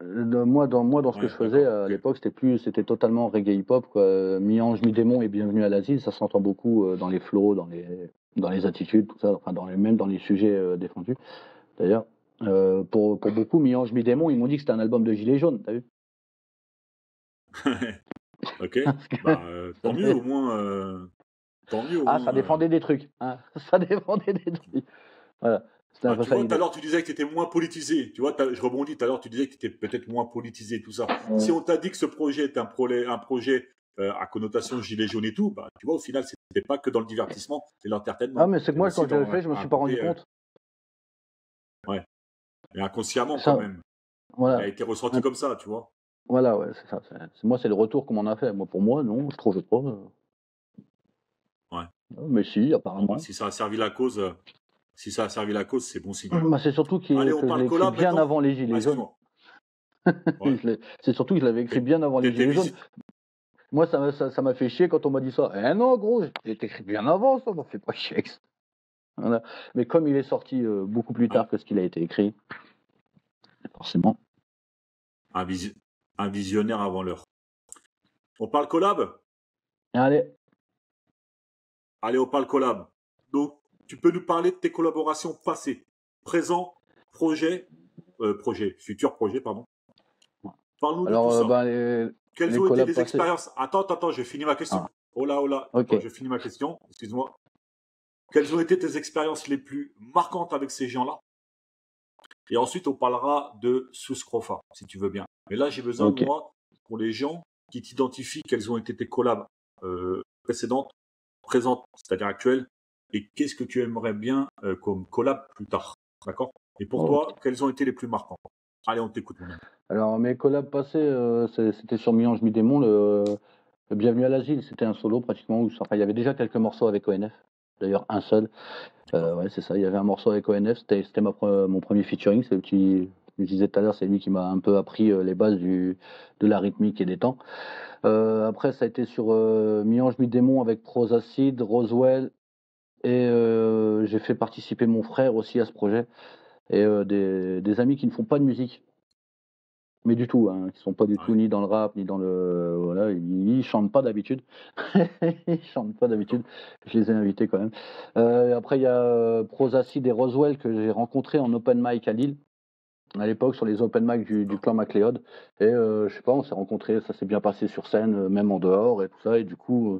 Le, moi, dans, moi, dans ce ouais, que je faisais euh, à l'époque, c'était plus, c'était totalement reggae hip-hop, quoi. Mi-Ange, Mi-Démon et Bienvenue à l'Asile, ça s'entend beaucoup euh, dans les flows, dans les, dans les attitudes, tout ça, enfin, dans les, même dans les sujets euh, défendus. D'ailleurs, euh, pour, pour beaucoup, Mi-Ange, Mi-Démon, ils m'ont dit que c'était un album de Gilets jaunes, t'as vu? Ok, bah, euh, tant mieux au moins. Euh, tant mieux, au ah, moins, ça défendait euh... des trucs. Hein. Ça défendait des trucs. Voilà. Ah, tu vois, tout à l'heure, tu disais que tu étais moins politisé. Tu vois, je rebondis, tout à l'heure, tu disais que tu étais peut-être moins politisé, tout ça. Ouais. Si on t'a dit que ce projet est un, prolé, un projet euh, à connotation gilet jaune et tout, bah, tu vois, au final, c'était pas que dans le divertissement, c'est l'entertainment. Ah, mais c'est que moi, quand je l'avais fait, je me suis pas rendu compte. Euh... Ouais. Et inconsciemment, ça, quand même. Voilà. Ça a été ressenti ouais. comme ça, tu vois. Voilà, ouais, c'est ça. C'est... Moi, c'est le retour qu'on m'en a fait. Moi, pour moi, non, je trouve, je trouve. Euh... Ouais. Mais si, apparemment. Si ça a servi la cause. Euh... Si ça a servi la cause, c'est bon signe. Bah, c'est surtout qu'il Allez, on parle écrit collab, bien maintenant. Avant les Gilets ah, jaunes. Ouais. C'est surtout que je l'avais écrit bien avant les Gilets jaunes. Moi, ça m'a ça, ça fait chier quand on m'a dit ça. Eh non, gros, j'ai écrit bien avant, ça ne fait pas chier. Voilà. Mais comme il est sorti euh, beaucoup plus tard ah. que ce qu'il a été écrit, forcément. Un, visi... Un visionnaire avant l'heure. On parle collab ? Allez. Allez, on parle collab. Donc, tu peux nous parler de tes collaborations passées, présents, projets, euh, projets, futurs projets, pardon. Parle-nous de tout ça. Ben, les, Quelles les ont été les expériences Attends, attends, je finis ma question. Ah. Oh là, oh là, okay. attends, je finis ma question, excuse-moi. Quelles ont été tes expériences les plus marquantes avec ces gens-là? Et ensuite, on parlera de Psyscrofa, si tu veux bien. Mais là, j'ai besoin okay. de moi, pour les gens qui t'identifient, quelles ont été tes collabs euh, précédentes, présentes, c'est-à-dire actuelles, et qu'est-ce que tu aimerais bien euh, comme collab plus tard, d'accord? Et pour oh, toi, okay. quels ont été les plus marquants? Allez, on t'écoute. Alors, mes collabs passés, euh, c'était sur Mi-Ange, Mi-Démon, le, le Bienvenue à l'Asile, c'était un solo pratiquement, où, enfin, il y avait déjà quelques morceaux avec O N F, d'ailleurs un seul, euh, ouais, c'est ça, il y avait un morceau avec O N F, c'était pre mon premier featuring, c'est le petit... Je disais tout à l'heure, c'est lui qui m'a un peu appris les bases du, de la rythmique et des temps. Euh, après, ça a été sur euh, Mi-Ange, Mi-Démon avec Prozacid, Roswell, et euh, j'ai fait participer mon frère aussi à ce projet et euh, des, des amis qui ne font pas de musique mais du tout hein, qui ne sont pas du ah tout oui. ni dans le rap ni dans le voilà ils ne chantent pas d'habitude ils chantent pas d'habitude je les ai invités quand même euh, après il y a Prozacid et Roswell que j'ai rencontrés en open mic à Lille à l'époque sur les open mic du, du clan MacLeod et euh, je sais pas on s'est rencontrés ça s'est bien passé sur scène même en dehors et tout ça et du coup euh,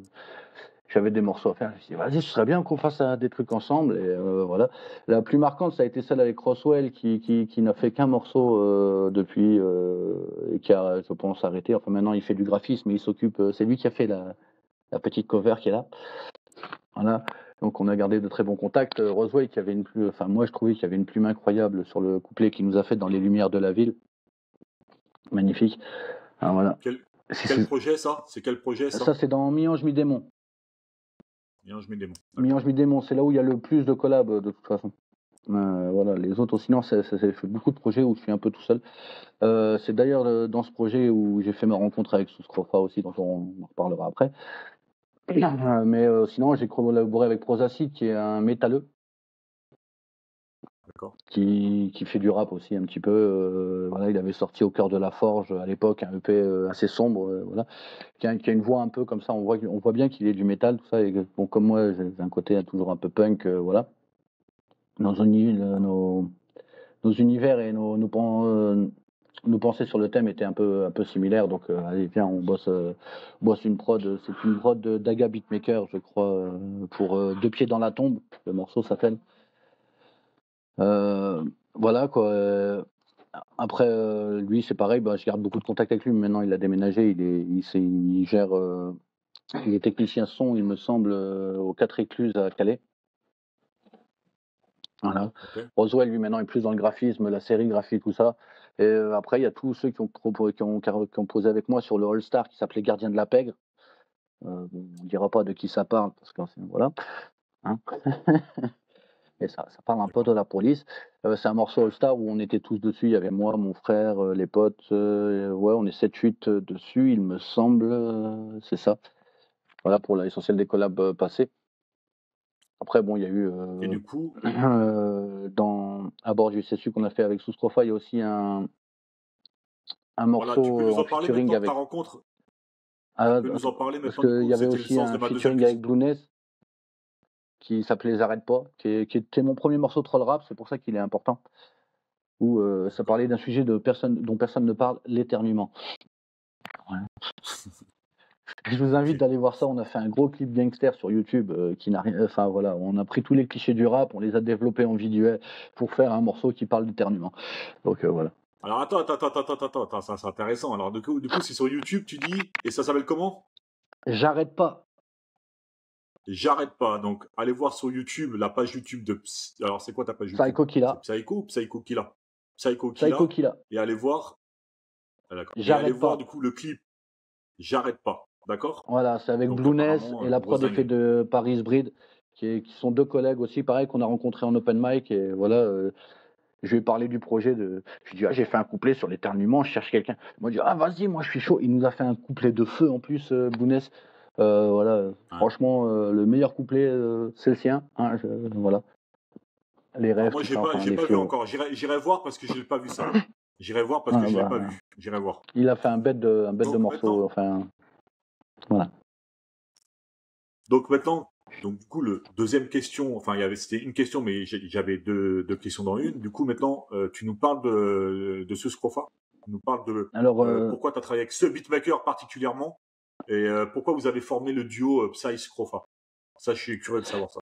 j'avais des morceaux à faire, je me suis dit, vas-y, ce serait bien qu'on fasse des trucs ensemble, et euh, voilà. La plus marquante, ça a été celle avec Roswell, qui, qui, qui n'a fait qu'un morceau euh, depuis, euh, et qui a, je pense, arrêté. Enfin, maintenant, il fait du graphisme, et il s'occupe, c'est lui qui a fait la, la petite cover qui est là. Voilà. Donc, on a gardé de très bons contacts. Roswell, qui avait une plume, enfin, moi, je trouvais qu'il avait une plume incroyable sur le couplet qu'il nous a fait dans Les Lumières de la Ville. Magnifique. Alors, voilà. Quel, quel projet, ça? C'est quel projet, ça? Ça, c'est dans Mi-Ange, Mi-Démon. Mi-Ange, Mi-Démon. Mi-Ange, Mi-Démon, c'est là où il y a le plus de collabs de toute façon. Euh, voilà, les autres, sinon, c'est, c'est, c'est, je fais beaucoup de projets où je suis un peu tout seul. Euh, c'est d'ailleurs dans ce projet où j'ai fait ma rencontre avec Psyscrofa aussi, dont on, on en reparlera après. Euh, mais euh, sinon, j'ai collaboré avec Prozacid, qui est un métalleux. D'accord. Qui, qui fait du rap aussi un petit peu. Euh, voilà, il avait sorti Au cœur de la forge à l'époque un E P euh, assez sombre, euh, voilà, qui a, qui a une voix un peu comme ça. On voit, on voit bien qu'il est du métal, tout ça. Et que, bon, comme moi, j'ai un côté toujours un peu punk, euh, voilà. Nos, nos, nos univers et nos, nos, euh, nos pensées sur le thème étaient un peu, un peu similaires. Donc, euh, allez, viens, on bosse, euh, on bosse une prod. C'est une prod d'Aga Beatmaker, je crois, euh, pour euh, Deux pieds dans la tombe. Le morceau s'appelle. Euh, voilà quoi. Euh, après, euh, lui, c'est pareil. Bah, je garde beaucoup de contact avec lui. Maintenant, il a déménagé. Il est, il, est, il gère. Euh, il est technicien son, il me semble, euh, aux quatre écluses à Calais. Voilà. Okay. Roswell, lui, maintenant, est plus dans le graphisme, la sérigraphie, tout ça. Et euh, après, il y a tous ceux qui ont, qui ont, qui ont posé avec moi sur le All Star qui s'appelait Gardien de la Pègre. Euh, bon, on ne dira pas de qui ça parle parce que voilà. Hein. Et ça, ça parle un peu de la police. Euh, c'est un morceau All-Star où on était tous dessus. Il y avait moi, mon frère, euh, les potes. Euh, ouais, on est sept huit euh, dessus, il me semble. Euh, c'est ça. Voilà pour l'essentiel des collabs euh, passés. Après, bon, il y a eu. Euh, Et du coup euh, dans À bord du S S U qu'on a fait avec Psyscrofa, il y a aussi un, un morceau voilà, tu peux nous en, en featuring avec. Ta rencontre. Ah, tu peux nous en parler parce qu'il y avait aussi un featuring avec Blounès qui s'appelait Les Arrête pas, qui, est, qui était mon premier morceau de troll rap, c'est pour ça qu'il est important. Où euh, ça parlait d'un sujet de personne, dont personne ne parle, l'éternuement. Voilà. Je vous invite d'aller voir ça. On a fait un gros clip gangster sur YouTube euh, qui n'a rien. Enfin voilà, on a pris tous les clichés du rap, on les a développés en visuel pour faire un morceau qui parle d'éternuement. Donc euh, voilà. Alors attends, attends, attends, attends, attends, attends, ça c'est intéressant. Alors du coup, du coup, c'est sur YouTube, tu dis, et ça s'appelle comment? J'arrête pas. J'arrête pas. Donc allez voir sur YouTube la page YouTube de. Psy... Alors c'est quoi ta page YouTube? Psycko Killah. Psycho ou Psycko Killah? Psycko Killah. Psycko Killah. Et allez voir. Ah, d'accord. Et allez pas. Voir du coup le clip. J'arrête pas. D'accord. Voilà, c'est avec Blounès et euh, la prod est faite de Paris Bride, qui, est, qui sont deux collègues aussi, pareil, qu'on a rencontrés en open mic. Et voilà, euh, je lui ai parlé du projet. De... Je lui ai dit, ah, j'ai fait un couplet sur l'éternuement, je cherche quelqu'un. Il m'a dit, ah, vas-y, moi, je suis chaud. Il nous a fait un couplet de feu en plus, euh, Blounès. Euh, voilà, ah. Franchement, euh, le meilleur couplet, euh, c'est le sien. Hein, je, euh, voilà. Les rêves. Alors moi, j'ai pas, enfin, pas vu encore. J'irai voir parce que je n'ai pas vu ça. J'irai voir parce ah, que bah, je l'ai pas vu. J'irai voir. Il a fait un bête de, un bête donc, de morceaux. Enfin. Voilà. Donc maintenant, donc du coup, le deuxième question, enfin il y avait c'était une question, mais j'avais deux, deux questions dans une. Du coup, maintenant, euh, tu nous parles de, de ce Scrofa, tu nous parles de Alors, euh, euh, pourquoi tu as travaillé avec ce beatmaker particulièrement et euh, pourquoi vous avez formé le duo euh, Psyscrofa. Ça, je suis curieux de savoir ça.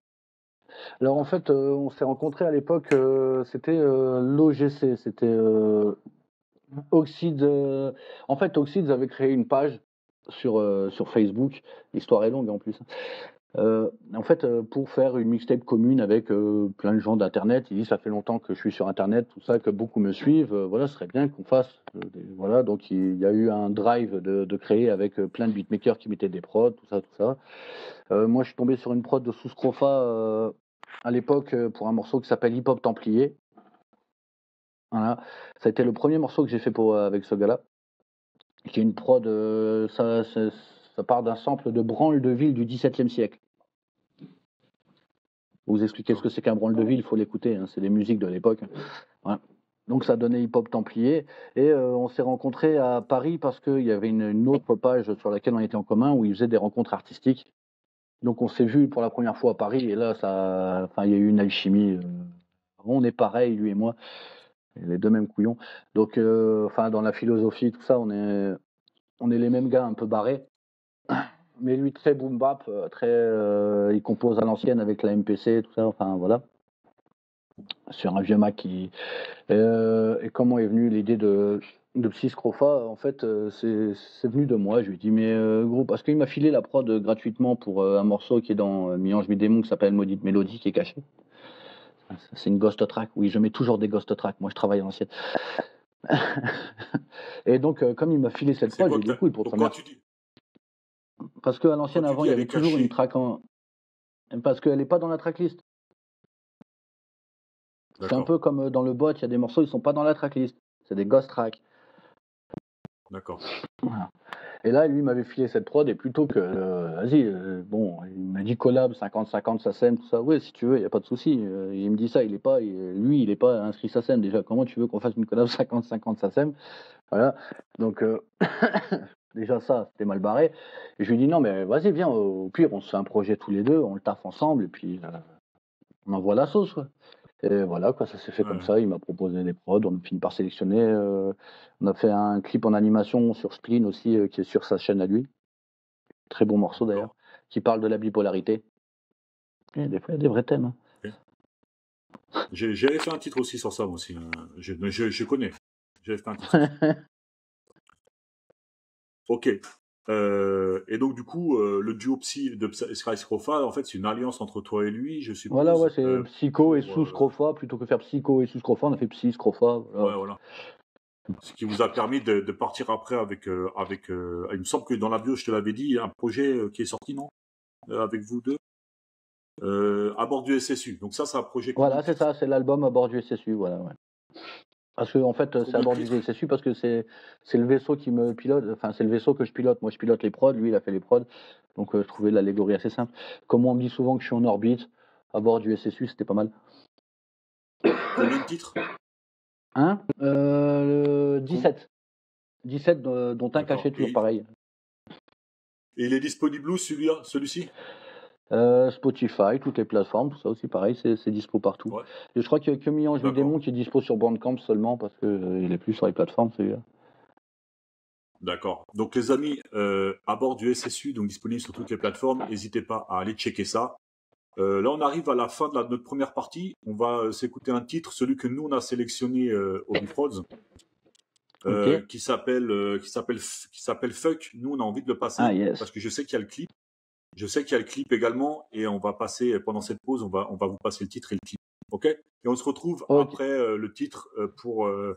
Alors en fait, euh, on s'est rencontrés à l'époque, euh, c'était euh, l'O G C, c'était euh, Oxide. Euh, en fait, Oxide avait créé une page. Sur, euh, sur Facebook, l'histoire est longue en plus. Euh, en fait, euh, pour faire une mixtape commune avec euh, plein de gens d'internet, il dit ça fait longtemps que je suis sur internet, tout ça, que beaucoup me suivent. Euh, voilà, ce serait bien qu'on fasse. Euh, des, voilà, donc il y a eu un drive de, de créer avec euh, plein de beatmakers qui mettaient des prods, tout ça, tout ça. Euh, moi, je suis tombé sur une prod de Psyscrofa euh, à l'époque euh, pour un morceau qui s'appelle Hip Hop Templier. Voilà, ça a été le premier morceau que j'ai fait pour euh, avec ce gars-là. Qui est une prod, euh, ça, ça, ça part d'un sample de branle de ville du dix-septième siècle. Vous expliquez ce que c'est qu'un branle de ville, il faut l'écouter, hein, c'est des musiques de l'époque. Voilà. Donc ça donnait hip-hop templier. Et euh, on s'est rencontrés à Paris parce qu'il y avait une, une autre page sur laquelle on était en commun où ils faisaient des rencontres artistiques. Donc on s'est vus pour la première fois à Paris et là, ça, enfin, il y a eu une alchimie. On est pareil, lui et moi. Les deux mêmes couillons. Donc, euh, enfin, dans la philosophie, tout ça, on est, on est les mêmes gars un peu barrés. Mais lui, très boom bap, très, euh, il compose à l'ancienne avec la M P C, tout ça, enfin voilà. Sur un vieux Mac. Qui, euh, et comment est venue l'idée de, de Psyscrofa? En fait, c'est venu de moi. Je lui ai dit, mais euh, gros, parce qu'il m'a filé la prod gratuitement pour euh, un morceau qui est dans euh, Mi-Ange, Mi-Démon, qui s'appelle Maudite Mélodie, qui est caché. C'est une ghost track. Oui, je mets toujours des ghost tracks. Moi, je travaille à l'ancienne. Et donc, euh, comme il m'a filé cette fois, j'ai dit cool pour te remercier. Tu dis... Parce qu'à l'ancienne, avant, il y avait toujours cachée. Une track en. Parce qu'elle n'est pas dans la tracklist. C'est un peu comme dans le bot, il y a des morceaux, ils ne sont pas dans la tracklist. C'est des ghost tracks. D'accord. Voilà. Et là, lui, il m'avait filé cette prod, et plutôt que, euh, vas-y, euh, bon, il m'a dit collab, cinquante cinquante, sa scène, tout ça, ouais, si tu veux, il n'y a pas de souci. Euh, il me dit ça, il est pas, il, lui, il n'est pas inscrit sa scène, déjà, comment tu veux qu'on fasse une collab cinquante cinquante, sa scène? Voilà, donc, euh, déjà ça, c'était mal barré. Et je lui dis, non, mais vas-y, viens, au pire, on se fait un projet tous les deux, on le taffe ensemble, et puis, euh, on envoie la sauce, quoi. Et voilà, quoi, ça s'est fait ouais. Comme ça. Il m'a proposé des prods, on finit par sélectionner. Euh, on a fait un clip en animation sur Splin aussi, euh, qui est sur sa chaîne à lui. Très bon morceau d'ailleurs, qui parle de la bipolarité. Et des fois, il y a des vrais thèmes. Hein. Okay. J'avais fait un titre aussi sur ça, moi aussi. Je, je, je connais. J'avais fait un titre. Ok. Euh, et donc du coup, euh, le duo psy de Psyscrofa, en fait, c'est une alliance entre toi et lui, je suppose. Voilà, ouais, c'est euh, Psycho et Psyscrofa. Plutôt que faire Psycho et Psyscrofa, on a fait Psyscrofa. Voilà. Ouais, voilà. Ce qui vous a permis de, de partir après avec, euh, avec. Euh, il me semble que dans la bio, je te l'avais dit, il y a un projet qui est sorti, non euh, avec vous deux. Euh, à bord du S S U. Donc ça, c'est un projet. Voilà, c'est ça, c'est l'album à bord du S S U. Voilà, ouais. Parce que en fait, c'est à bord du S S U parce que c'est le vaisseau qui me pilote, enfin c'est le vaisseau que je pilote. Moi, je pilote les prods, lui, il a fait les prods. Donc, euh, je trouvais l'allégorie assez simple. Comme on me dit souvent que je suis en orbite, à bord du S S U, c'était pas mal. Combien de titres? Hein euh, le dix-sept. dix-sept, euh, dont un caché, toujours pareil. Et il est disponible où, celui-là, celui-ci ? Euh, Spotify, toutes les plateformes, tout ça aussi pareil, c'est, c'est dispo partout. Ouais. Et je crois qu'il n'y a que Mi-Ange, Mi-Démon qui est dispo sur Bandcamp seulement parce qu'il euh, n'est plus sur les plateformes celui-là. D'accord. Donc les amis, euh, à bord du S S U, donc disponible sur toutes les plateformes, n'hésitez pas à aller checker ça. Euh, là on arrive à la fin de la, notre première partie, on va euh, s'écouter un titre, celui que nous on a sélectionné euh, au BeatProdz, euh, okay. qui s'appelle euh, qui s'appelle qui s'appelle Fuck. Nous on a envie de le passer ah, yes. parce que je sais qu'il y a le clip. Je sais qu'il y a le clip également, et on va passer, pendant cette pause, on va, on va vous passer le titre et le clip, ok ? Et on se retrouve okay. après euh, le titre euh, pour, euh,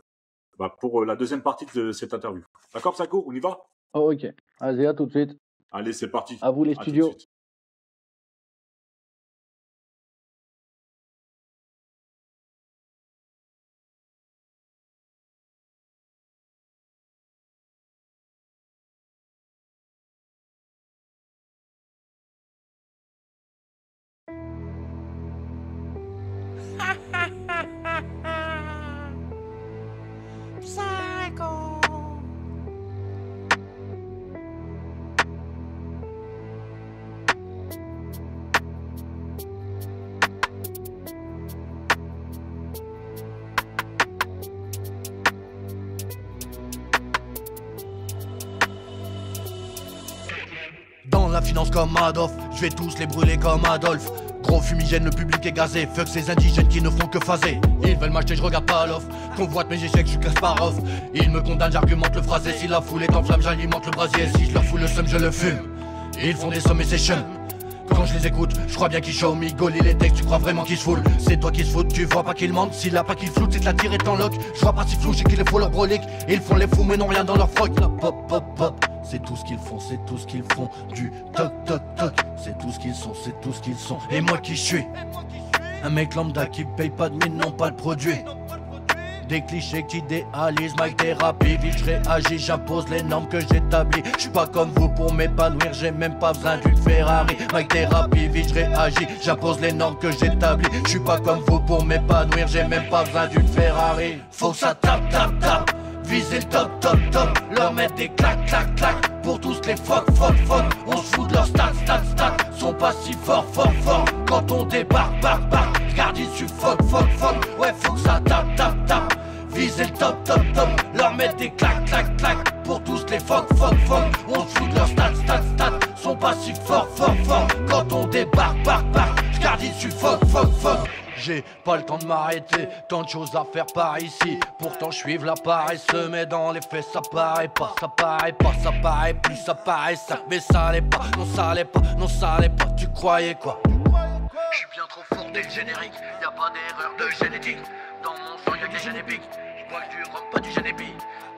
bah, pour euh, la deuxième partie de cette interview. D'accord, Psycko, on y va ? Oh, ok, allez, à tout de suite. Allez, c'est parti. À vous les à studios. Comme Adolf, je vais tous les brûler comme Adolf. Gros fumigène, le public est gazé. Fuck ces indigènes qui ne font que phaser. Ils veulent m'acheter, je regarde pas l'offre. Convoite mes échecs, je suis Kasparov. Ils me condamnent, j'argumente le phrasé. Si la foule est en flamme, j'alimente le brasier. Si je leur fous le seum, je le fume. Ils font des sommes et c'est chum. Quand je les écoute, je crois bien qu'ils show me goal les textes, tu crois vraiment qu'ils se foulent. C'est toi qui se foutent, tu vois pas qu'ils mentent. S'il a pas qu'ils floutent, c'est que la tire est en lock. Je vois pas si flou, j'ai qu'il faut leur brolique. Ils font les fous mais n'ont rien dans leur froc. Pop pop pop, c'est tout ce qu'ils font, c'est tout ce qu'ils font. Du toc toc toc, c'est tout ce qu'ils sont, c'est tout ce qu'ils sont. Et moi qui je suis, un mec lambda qui paye pas de mine, non pas le produit. Des clichés qui idéalisent ma thérapie. Vite je réagis, j'impose les normes que j'établis. Je suis pas comme vous pour m'épanouir, j'ai même pas besoin d'une Ferrari. Ma thérapie, vite je réagis, j'impose les normes que j'établis. Je suis pas comme vous pour m'épanouir, j'ai même pas besoin d'une Ferrari. Faut que ça tape, tape, tape, viser le top, top, top. Leur mettre des clac, clac, clac. Pour tous les fuck, fuck, fuck. On se fout de leur stat, stat, stat. Sont pas si fort, fort, fort. Quand on débarque, barque, barque. Regarde, ils suivent fuck, fuck, fuck. Ouais, faut que ça tape, tape, tape. Viser le top, top, top. Leur mettre des clac, clac, clac. Pour tous les fuck, fuck, fuck. On se fout de leur stat, stat, stat. Sont pas si fort, fort, fort. Quand on débarque, barque, barque. Regarde, ils suivent fuck, fuck, fuck. J'ai pas le temps de m'arrêter, tant de choses à faire par ici. Pourtant je suis la paresse, mais dans les faits ça paraît pas. Ça paraît pas, ça paraît plus, ça paraît ça. Mais ça l'est pas, non ça l'est pas, non ça l'est pas. Tu croyais quoi? Je suis bien trop fort dès le générique. Y'a pas d'erreur de génétique. Dans mon sang y'a que les génépiques. J'bois du rhum, pas du génépi.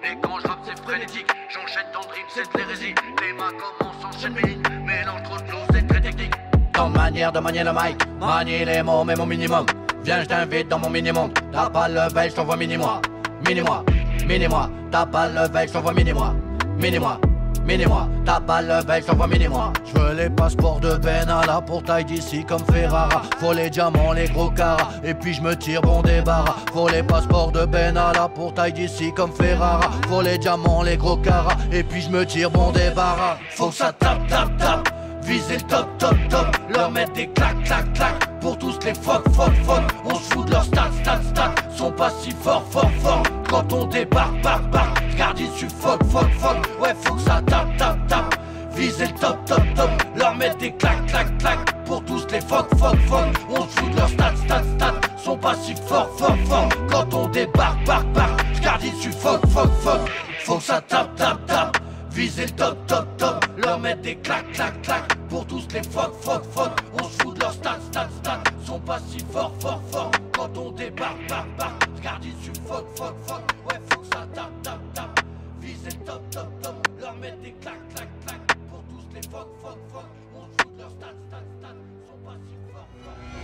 Et quand je rappe c'est frénétique. J'enchaîne dans le dream, c'est de l'hérésie. Les mains commencent enchaîner mes lignes. Mélange trop de l'eau, c'est très technique. Tant de manière de manier le mic, manier les mots mais mon minimum. Viens je t'invite dans mon mini-monde. T'as pas le veille, je t'envoie mini-moi. Mini-moi, mini-moi. T'as pas le veille, je t'envoie mini-moi. Mini-moi, mini-moi. T'as pas le veille, je t'envoie mini-moi. Je veux les passeports de Benalla pour taille d'ici comme Ferrara. Faut les diamants, les gros caras. Et puis je me tire bon débarras. Faut les passeports de Benalla pour taille d'ici comme Ferrara. Faut les diamants, les gros caras. Et puis je me tire bon débarras. Faut que ça tape, tape, tape. Viser le top, top, top. Leur mettre des clac, clac, clac. Pour tous les fuck, fuck, fuck. On se fout de leur stat, stat, stat. Sont pas si fort, fort, fort. Quand on débarque, barque, barque. Regarde, ils suivent fuck, fuck, fuck. Ouais, faut que ça tape, tape, tape. Viser le top, top, top. Leur mettre des clac, clac, clac. Pour tous les fuck, fuck, fuck. On se fout de leur stat, stat, stat. Sont pas si fort, fort, fort. Quand on débarque, barque, barque. Regarde, ils suivent fuck, fuck, fuck. Faut que ça tape, tape, tape. Viser le top, top, top. Leur mettre des clac, clac, clac. Pour tous les fuck, fuck, fuck. On se fout de leur stat, stat, stat. Sont pas si fort, fort, fort. Quand on débarque, barque, barque. Regarde, ils suivent fuck, fuck, fuck. Ouais, faut que ça tape, tape, tape. Viser le top, top, top. Leur mettre des clac, clac, clac. Pour tous les fuck, fuck, fuck. On se fout de leur stat, stat, stat. Sont pas si fort, fort, fort.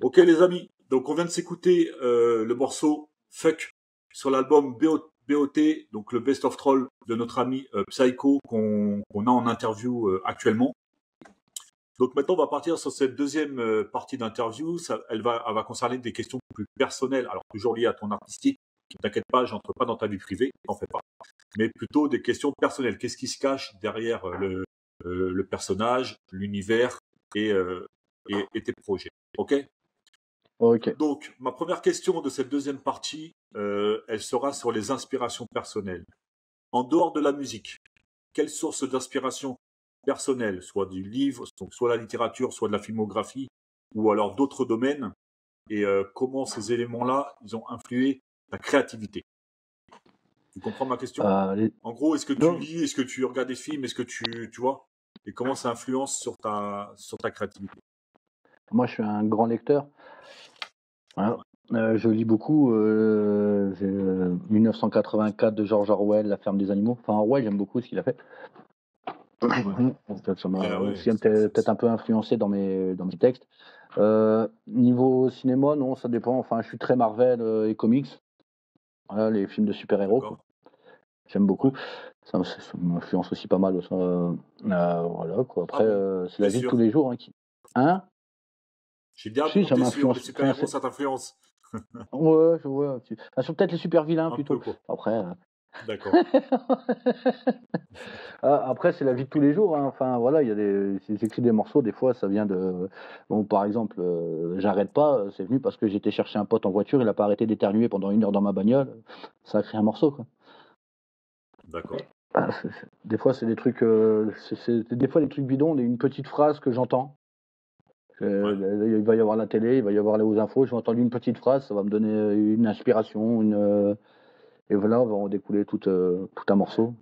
Ok les amis, donc on vient de s'écouter euh, le morceau Fuck sur l'album B O T, donc le Base of Troll de notre ami euh, Psycko qu'on qu'on a en interview euh, actuellement. Donc maintenant, on va partir sur cette deuxième partie d'interview. Ça, elle, va, elle va concerner des questions plus personnelles, alors toujours liées à ton artistique. Ne t'inquiète pas, je n'entre pas dans ta vie privée, t'en fais pas. Mais plutôt des questions personnelles. Qu'est-ce qui se cache derrière le, euh, le personnage, l'univers et, euh, et, et tes projets. Ok ? Ok. Donc, ma première question de cette deuxième partie, euh, elle sera sur les inspirations personnelles. En dehors de la musique, quelle source d'inspiration personnelle, soit du livre, soit de la littérature, soit de la filmographie, ou alors d'autres domaines, et euh, comment ces éléments-là, ils ont influé ta créativité? Tu comprends ma question? euh, les... En gros, est-ce que tu non. lis, est-ce que tu regardes des films, est-ce que tu, tu vois, et comment ça influence sur ta, sur ta créativité? Moi, je suis un grand lecteur. Voilà. Ouais. Euh, je lis beaucoup. Euh, euh, mille neuf cent quatre-vingt-quatre de George Orwell, La ferme des animaux. Enfin, Orwell, j'aime beaucoup ce qu'il a fait. Ouais. Ça m'a ah, ouais, peut-être un peu influencé dans mes, dans mes textes. Euh, niveau cinéma, non, ça dépend. Enfin, je suis très Marvel et comics. Voilà, les films de super-héros. J'aime beaucoup. Ça, ça, ça m'influence aussi pas mal. Aussi. Euh, euh, voilà, quoi. Après, ah, euh, c'est la vie sûr. de tous les jours. Hein, qui... hein J'ai bien si, ça m'influence. Les super-héros, ça t'influence. Ouais, ouais. Ah, sur peut-être les super vilains un plutôt. Peu, après. Euh... D'accord. Après, c'est la vie de tous les jours. Hein. Enfin, voilà, il y a des. J'écris des morceaux. Des fois, ça vient de. Bon, par exemple, euh, j'arrête pas. C'est venu parce que j'étais chercher un pote en voiture. Il a pas arrêté d'éternuer pendant une heure dans ma bagnole. Ça a créé un morceau, quoi. D'accord. Ah, des fois, c'est des trucs. Euh... C'est des fois des trucs bidons. Une petite phrase que j'entends. Euh, ouais. Il va y avoir la télé, il va y avoir les hautes infos, j'ai entendu une petite phrase, ça va me donner une inspiration, une... et voilà, on va en découler tout, euh, tout un morceau.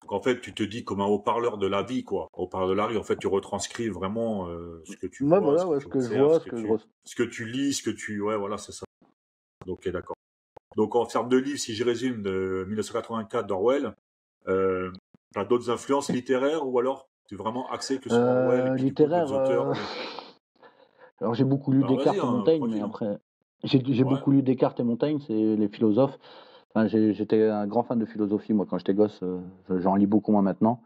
Donc en fait, tu te dis comme un haut-parleur de la vie, quoi. Haut-parleur de la rue, en fait, tu retranscris vraiment euh, ce que tu ouais, vois, voilà, ce, ouais, que ce que je vois, ce que, que tu, je... ce que tu lis, ce que tu... Ouais, voilà, c'est ça. Ok, d'accord. Donc en termes de livres, si je résume, de mille neuf cent quatre-vingt-quatre d'Orwell, euh, tu as d'autres influences littéraires ou alors tu es vraiment axé que sur Orwell euh, littéraire. Euh... Alors j'ai beaucoup lu Alors, Descartes et Montaigne, hein, mais après j'ai ouais. beaucoup lu Descartes et Montaigne, c'est les philosophes. Enfin, j'étais un grand fan de philosophie moi quand j'étais gosse, euh, j'en lis beaucoup moins maintenant.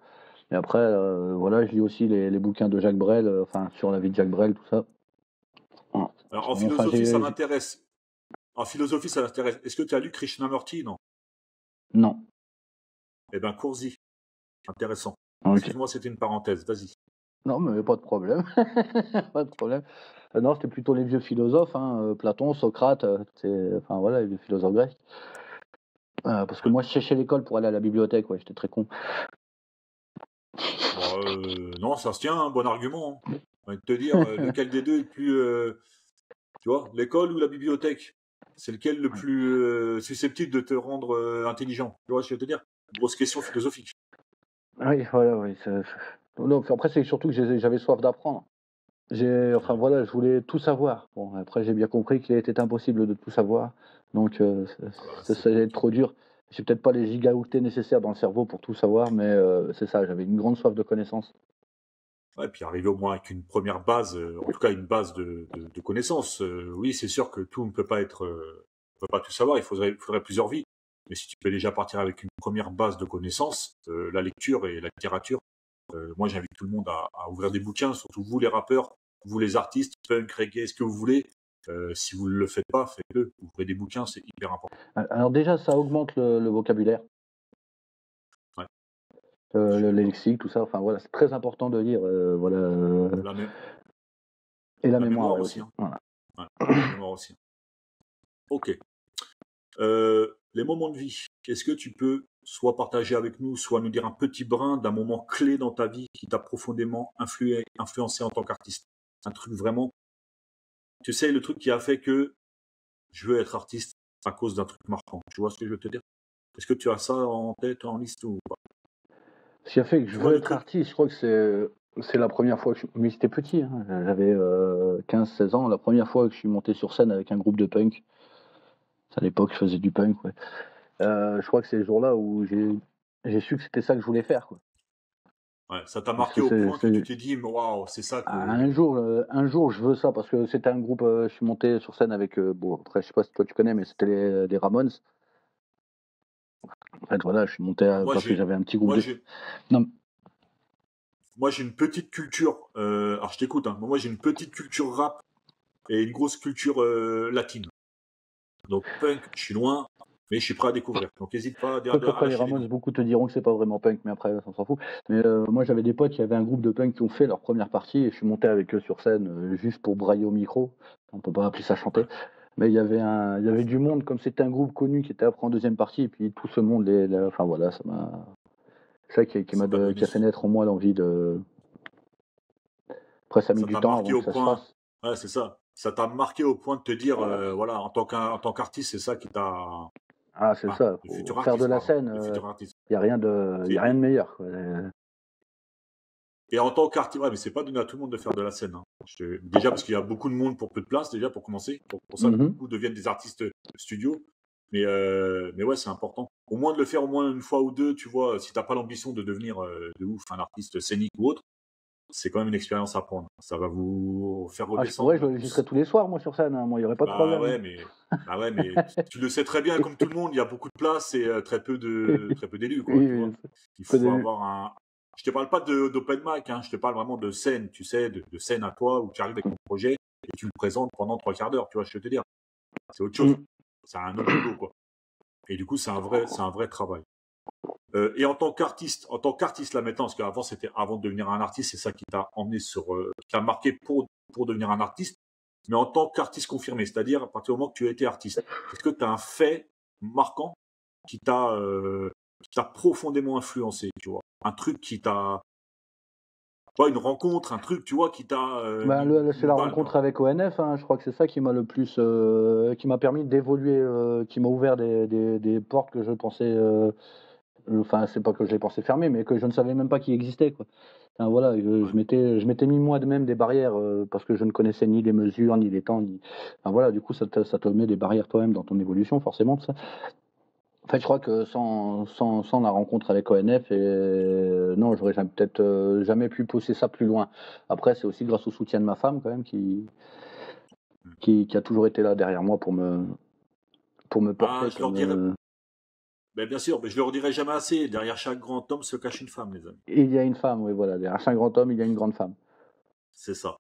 Mais après euh, voilà, je lis aussi les, les bouquins de Jacques Brel, euh, enfin sur la vie de Jacques Brel, tout ça. Ouais. Alors en philosophie, enfin, ça m'intéresse. En philosophie, ça m'intéresse. Est-ce que tu as lu Krishnamurti, non? Non. Eh ben Coursi, intéressant. Okay. Excuse-moi, c'était une parenthèse, vas-y. Non, mais pas de problème. Pas de problème. Euh, non, c'était plutôt les vieux philosophes, hein, Platon, Socrate, enfin voilà, les vieux philosophes grecs. Euh, parce que moi, je cherchais l'école pour aller à la bibliothèque, ouais, j'étais très con. Bon, euh, non, ça se tient, un hein, bon argument. Hein. On va te dire, euh, lequel des deux est le plus. Euh, tu vois, l'école ou la bibliothèque? C'est lequel le plus euh, susceptible de te rendre euh, intelligent? Tu vois ce que je veux te dire? Grosse question philosophique. Oui, voilà, oui. Donc, après, c'est surtout que j'avais soif d'apprendre. Enfin, voilà, je voulais tout savoir. Bon, après, j'ai bien compris qu'il était impossible de tout savoir. Donc, euh, ça allait être trop dur. J'ai peut-être pas les gigaoctets nécessaires dans le cerveau pour tout savoir, mais euh, c'est ça, j'avais une grande soif de connaissances. Ouais, et puis, arriver au moins avec une première base, euh, en tout cas, une base de, de, de connaissances. Euh, oui, c'est sûr que tout ne peut pas être... Euh, on ne peut pas tout savoir, il faudrait, il faudrait plusieurs vies. Mais si tu peux déjà partir avec une première base de connaissances, euh, la lecture et la littérature, euh, moi j'invite tout le monde à, à ouvrir des bouquins, surtout vous les rappeurs, vous les artistes, punk, reggae, ce que vous voulez. Euh, si vous ne le faites pas, faites-le. Ouvrez des bouquins, c'est hyper important. Alors déjà, ça augmente le, le vocabulaire. Ouais. Euh, le, le lexique, tout ça. Enfin voilà, c'est très important de lire. Euh, voilà. La mé... Et la, la mémoire, mémoire aussi. Hein. Voilà. Ouais, la mémoire aussi. Ok. Euh... Les moments de vie, est-ce que tu peux soit partager avec nous, soit nous dire un petit brin d'un moment clé dans ta vie qui t'a profondément influé, influencé en tant qu'artiste? Un truc vraiment, tu sais, le truc qui a fait que je veux être artiste à cause d'un truc marquant. Tu vois ce que je veux te dire? Est-ce que tu as ça en tête, en liste ou pas? Ce qui a fait que je veux être artiste, je crois que c'est la première fois que je... Mais c'était petit, hein. J'avais euh, quinze seize ans, la première fois que je suis monté sur scène avec un groupe de punk. À l'époque, je faisais du punk. Ouais. Euh, je crois que c'est le jour-là où j'ai su que c'était ça que je voulais faire. Quoi. Ouais, ça t'a marqué au point que tu t'es dit, waouh, c'est ça. Que... Un jour, euh, un jour, je veux ça parce que c'était un groupe. Euh, je suis monté sur scène avec. Euh, bon, après, je sais pas si toi tu connais, mais c'était les Ramones. En fait, voilà, je suis monté à, moi, parce que j'avais un petit groupe. Moi, de... non. Moi, j'ai une petite culture. Euh, alors, je t'écoute. Hein, moi, j'ai une petite culture rap et une grosse culture euh, latine. Donc, punk, je suis loin, mais je suis prêt à découvrir. Donc, n'hésite pas à dire. Après, les Ramones, beaucoup te diront que c'est pas vraiment punk, mais après, on s'en fout. Mais euh, moi, j'avais des potes qui avaient un groupe de punk qui ont fait leur première partie et je suis monté avec eux sur scène euh, juste pour brailler au micro. On peut pas appeler ça chanter. Mais il y avait un, il y avait du monde, comme c'était un groupe connu qui était après en deuxième partie, et puis tout ce monde, les, les, enfin voilà, ça m'a, ça qui, qui m'a, de, qui a fait naître en moi l'envie de. Après, ça a mis ça du temps avant que ça point... se fasse. Ouais, c'est ça. Ça t'a marqué au point de te dire, voilà, euh, voilà en tant qu'en tant qu'artiste, c'est ça qui t'a. Ah, c'est ah, ça. Pour faire artiste, de la quoi, scène, il n'y a rien de, il y a rien de meilleur. Quoi. Et en tant qu'artiste, ouais, mais c'est pas donné à tout le monde de faire de la scène. Hein. Je... Déjà parce qu'il y a beaucoup de monde pour peu de place, déjà pour commencer. Pour, pour ça, mm-hmm. beaucoup deviennent des artistes studio. Mais, euh... mais ouais, c'est important. Au moins de le faire au moins une fois ou deux, tu vois, si t'as pas l'ambition de devenir euh, de ouf un artiste scénique ou autre, c'est quand même une expérience à prendre. Ça va vous faire redescendre. Ah, je pourrais, je serais tous les soirs, moi, sur scène. Hein. Moi, il n'y aurait pas de bah, problème. Ouais, mais... bah ouais, mais tu le sais très bien, comme tout le monde, il y a beaucoup de place et euh, très peu de... très peu d'élus. Quoi, oui, tu vois. Il faut avoir un... Je te parle pas d'open mic, hein, je te parle vraiment de scène, tu sais, de, de scène à toi où tu arrives avec ton projet et tu le présentes pendant trois quarts d'heure, tu vois, je veux te dire. C'est autre chose. C'est un autre boulot, quoi. Et du coup, c'est un vrai, c'est un vrai travail. Euh, et en tant qu'artiste, en tant qu'artiste là maintenant, parce qu'avant c'était avant de devenir un artiste, c'est ça qui t'a emmené sur, euh, qui t'a marqué pour pour devenir un artiste. Mais en tant qu'artiste confirmé, c'est-à-dire à partir du moment que tu as été artiste, est-ce que tu as un fait marquant qui t'a euh, qui t'a profondément influencé, tu vois? Un truc qui t'a... Ouais, une rencontre, un truc, tu vois, qui t'a... Euh... Bah, le, c'est la bah, rencontre avec O N F, hein, je crois que c'est ça qui m'a le plus... Euh, qui m'a permis d'évoluer, euh, qui m'a ouvert des, des, des portes que je pensais... Euh, enfin, c'est pas que je les pensais fermer, mais que je ne savais même pas qui existaient, quoi. Enfin, voilà, je, ouais. je, m'étais, je m'étais mis moi-même des barrières, euh, parce que je ne connaissais ni les mesures, ni les temps, ni... Enfin, voilà, du coup, ça te, ça te met des barrières toi-même dans ton évolution, forcément, tout ça. En fait, je crois que sans, sans, sans la rencontre avec O N F, et... non, j'aurais jamais, peut-être euh, jamais pu pousser ça plus loin. Après, c'est aussi grâce au soutien de ma femme, quand même, qui, qui, qui a toujours été là derrière moi pour me, pour me porter. Ah, je leur dirai... euh... ben, bien sûr, mais je ne leur dirai jamais assez. Derrière chaque grand homme se cache une femme, les amis. Il y a une femme, oui, voilà. Derrière chaque grand homme, il y a une grande femme. C'est ça.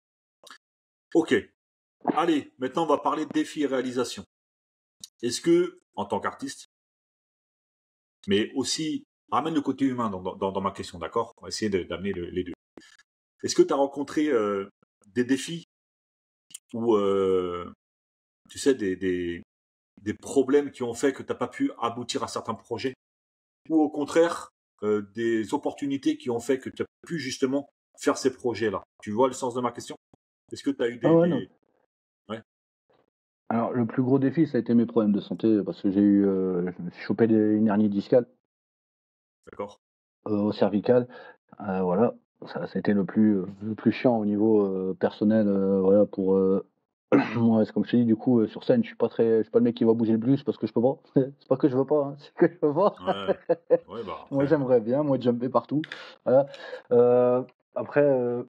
Ok. Allez, maintenant, on va parler de défis et réalisations. Est-ce que, en tant qu'artiste, mais aussi, ramène le côté humain dans, dans, dans ma question, d'accord? On va essayer de, d'amener le, les deux. Est-ce que tu as rencontré euh, des défis ou, euh, tu sais, des, des, des problèmes qui ont fait que tu n'as pas pu aboutir à certains projets? Ou au contraire, euh, des opportunités qui ont fait que tu as pu justement faire ces projets-là? Tu vois le sens de ma question? Est-ce que tu as eu des... Ah ouais, des... Alors, le plus gros défi, ça a été mes problèmes de santé, parce que j'ai eu, euh, je me suis chopé une hernie discale. D'accord. Euh, au cervical. Euh, voilà. Ça, ça a été le plus, le plus chiant au niveau euh, personnel. Euh, voilà, pour. Euh... Moi, comme je te dis, du coup, euh, sur scène, je suis pas très, je suis pas le mec qui va bouger le plus parce que je peux pas. C'est pas que je veux pas, hein, c'est que je veux pas. Ouais. Ouais, bah, moi, j'aimerais bien, moi, jumper partout. Voilà. Euh, après. Euh...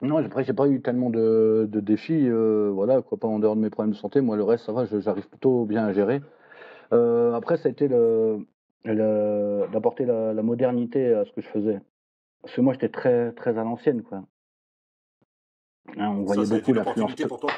Non, après, j'ai pas eu tellement de, de défis, euh, voilà, quoi, pas en dehors de mes problèmes de santé. Moi, le reste, ça va, je, j'arrive plutôt bien à gérer. Euh, après, ça a été le, le, d'apporter la, la modernité à ce que je faisais. Parce que moi, j'étais très, très à l'ancienne, quoi. Hein, on voyait ça, ça beaucoup la l'opportunité pour toi.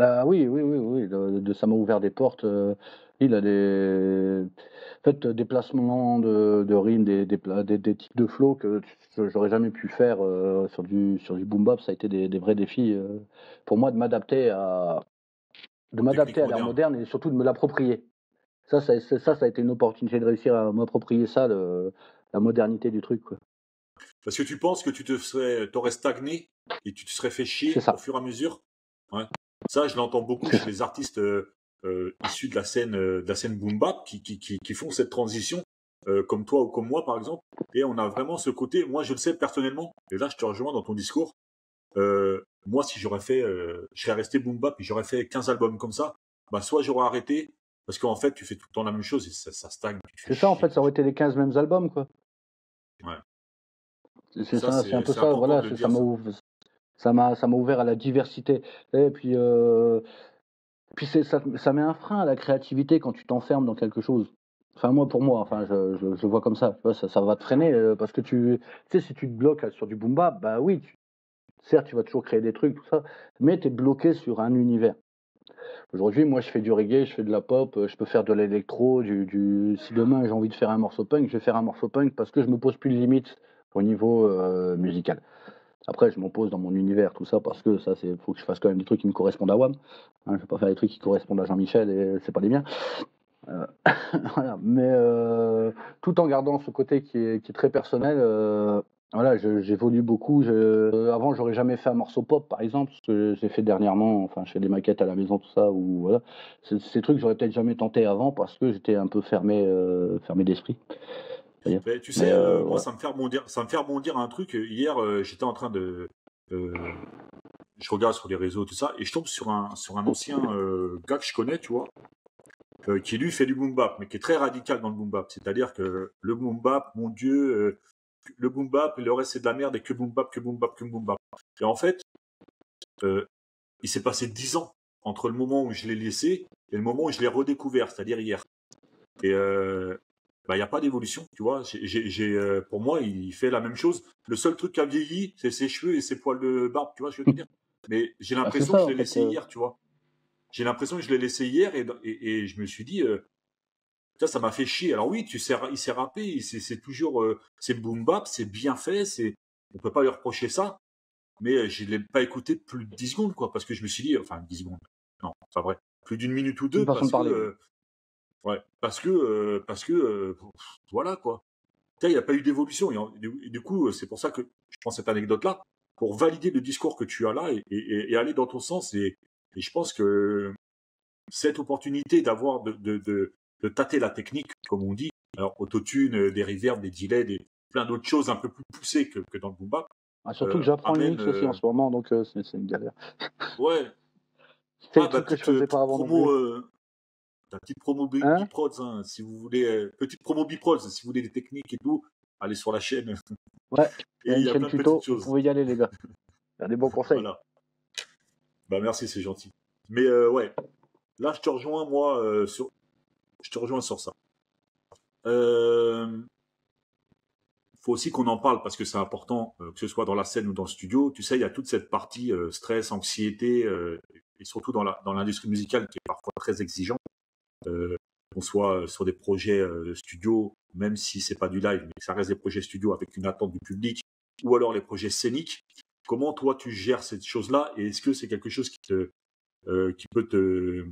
Ah, oui, oui, oui, oui. De, de, ça m'a ouvert des portes. Euh, il a des, en fait, des placements de, de rimes, des, des, des, des types de flow que j'aurais jamais pu faire euh, sur du sur du boom bap. Ça a été des, des vrais défis euh, pour moi de m'adapter à de Technique m'adapter à l'ère moderne et surtout de me l'approprier. Ça, ça, ça, ça a été une opportunité de réussir à m'approprier ça, le, la modernité du truc, quoi. Parce que tu penses que tu te serais, t'aurais stagné et tu te serais fait chier au fur et à mesure. Ouais. Ça, je l'entends beaucoup chez les artistes euh, euh, issus de la scène, euh, de la scène boom bap, qui, qui, qui, qui font cette transition, euh, comme toi ou comme moi, par exemple. Et on a vraiment ce côté. Moi, je le sais personnellement. Et là, je te rejoins dans ton discours. Euh, moi, si j'aurais fait, euh, je serais resté boom bap et j'aurais fait quinze albums comme ça, bah, soit j'aurais arrêté parce qu'en fait, tu fais tout le temps la même chose et ça, ça stagne. C'est ça, en fait, ça aurait été les quinze mêmes albums, quoi. Ouais. C'est, c'est ça, ça, c'est, c'est un peu c'est ça. Voilà, c'est, ça m'a ouvert. Ça m'a, ça m'a ouvert à la diversité. Et puis, euh, puis c'est, ça, ça met un frein à la créativité quand tu t'enfermes dans quelque chose. Enfin, moi, pour moi, enfin, je, je, je le vois comme ça. Tu vois, ça, ça va te freiner euh, parce que tu, tu sais, si tu te bloques sur du boomba, bah oui, tu, certes, tu vas toujours créer des trucs, tout ça, mais tu es bloqué sur un univers. Aujourd'hui, moi, je fais du reggae, je fais de la pop, je peux faire de l'électro, du, du... Si demain, j'ai envie de faire un morceau punk, je vais faire un morceau punk parce que je me pose plus de limites au niveau euh, musical. Après, je m'oppose dans mon univers, tout ça, parce que ça, c'est faut que je fasse quand même des trucs qui me correspondent à W A M. Hein, je vais pas faire des trucs qui correspondent à Jean-Michel et c'est pas les miens. Euh... voilà. Mais euh, tout en gardant ce côté qui est, qui est très personnel, euh, voilà, je, j'évolue beaucoup. Je... Avant, j'aurais jamais fait un morceau pop, par exemple, ce que j'ai fait dernièrement. Enfin, je fais des maquettes à la maison, tout ça, ou voilà. C'est, ces trucs, j'aurais peut-être jamais tenté avant parce que j'étais un peu fermé, euh, fermé d'esprit. Mais, tu sais, euh, euh, moi, ouais. ça me fait rebondir, ça me fait rebondir un truc. Hier, euh, j'étais en train de, euh, je regarde sur les réseaux tout ça, et je tombe sur un, sur un ancien euh, gars que je connais, tu vois, euh, qui lui fait du boom bap, mais qui est très radical dans le boom bap. C'est-à-dire que le boom bap, mon Dieu, euh, le boom bap, le reste c'est de la merde, et que boom bap, que boom bap, que boom bap. Et en fait, euh, il s'est passé dix ans entre le moment où je l'ai laissé et le moment où je l'ai redécouvert, c'est-à-dire hier. Et euh, bah, il n'y a pas d'évolution, tu vois. J'ai, j'ai, j'ai, euh, pour moi, il fait la même chose. Le seul truc qui a vieilli, c'est ses cheveux et ses poils de barbe, tu vois, je veux te dire. Mais j'ai l'impression ah, ça, que je l'ai laissé que... hier, tu vois. J'ai l'impression que je l'ai laissé hier et, et, et je me suis dit, euh, ça, ça m'a fait chier. Alors oui, tu sais, il s'est rappé, il s'est, c'est toujours, euh, c'est boom bap, c'est bien fait, c'est, on ne peut pas lui reprocher ça. Mais je ne l'ai pas écouté plus de dix secondes, quoi, parce que je me suis dit, enfin, dix secondes, non, c'est pas vrai, plus d'une minute ou deux, parce que... Euh, Ouais, parce que, euh, parce que, euh, voilà quoi. Il n'y a pas eu d'évolution. Et, et, et du coup, c'est pour ça que je prends cette anecdote-là, pour valider le discours que tu as là et, et, et aller dans ton sens. Et, et je pense que cette opportunité d'avoir, de, de, de, de tâter la technique, comme on dit, alors autotune, des reverbs, des delays, des, plein d'autres choses un peu plus poussées que, que dans le boom bap. Ah, surtout euh, que j'apprends le mix aussi en ce moment, donc euh, c'est, c'est une galère. Ouais. C'est ah, le truc bah, que je faisais pas avant. Promo, la petite promo BeatProdz, hein hein, si vous voulez, euh, petite promo BeatProdz, si vous voulez des techniques et tout, allez sur la chaîne. Ouais, et il y a plein de petites choses. Vous pouvez y aller, les gars. Il y a des bons conseils. Voilà. Bah, merci, c'est gentil. Mais euh, ouais, là, je te rejoins, moi, euh, sur... je te rejoins sur ça. Il euh... faut aussi qu'on en parle, parce que c'est important, euh, que ce soit dans la scène ou dans le studio. Tu sais, il y a toute cette partie euh, stress, anxiété, euh, et surtout dans, la... dans l'industrie musicale qui est parfois très exigeante. Euh, qu'on soit sur des projets euh, studio, même si c'est pas du live, mais ça reste des projets studio avec une attente du public, ou alors les projets scéniques. Comment toi tu gères cette chose-là et est-ce que c'est quelque chose qui te, euh, qui peut te,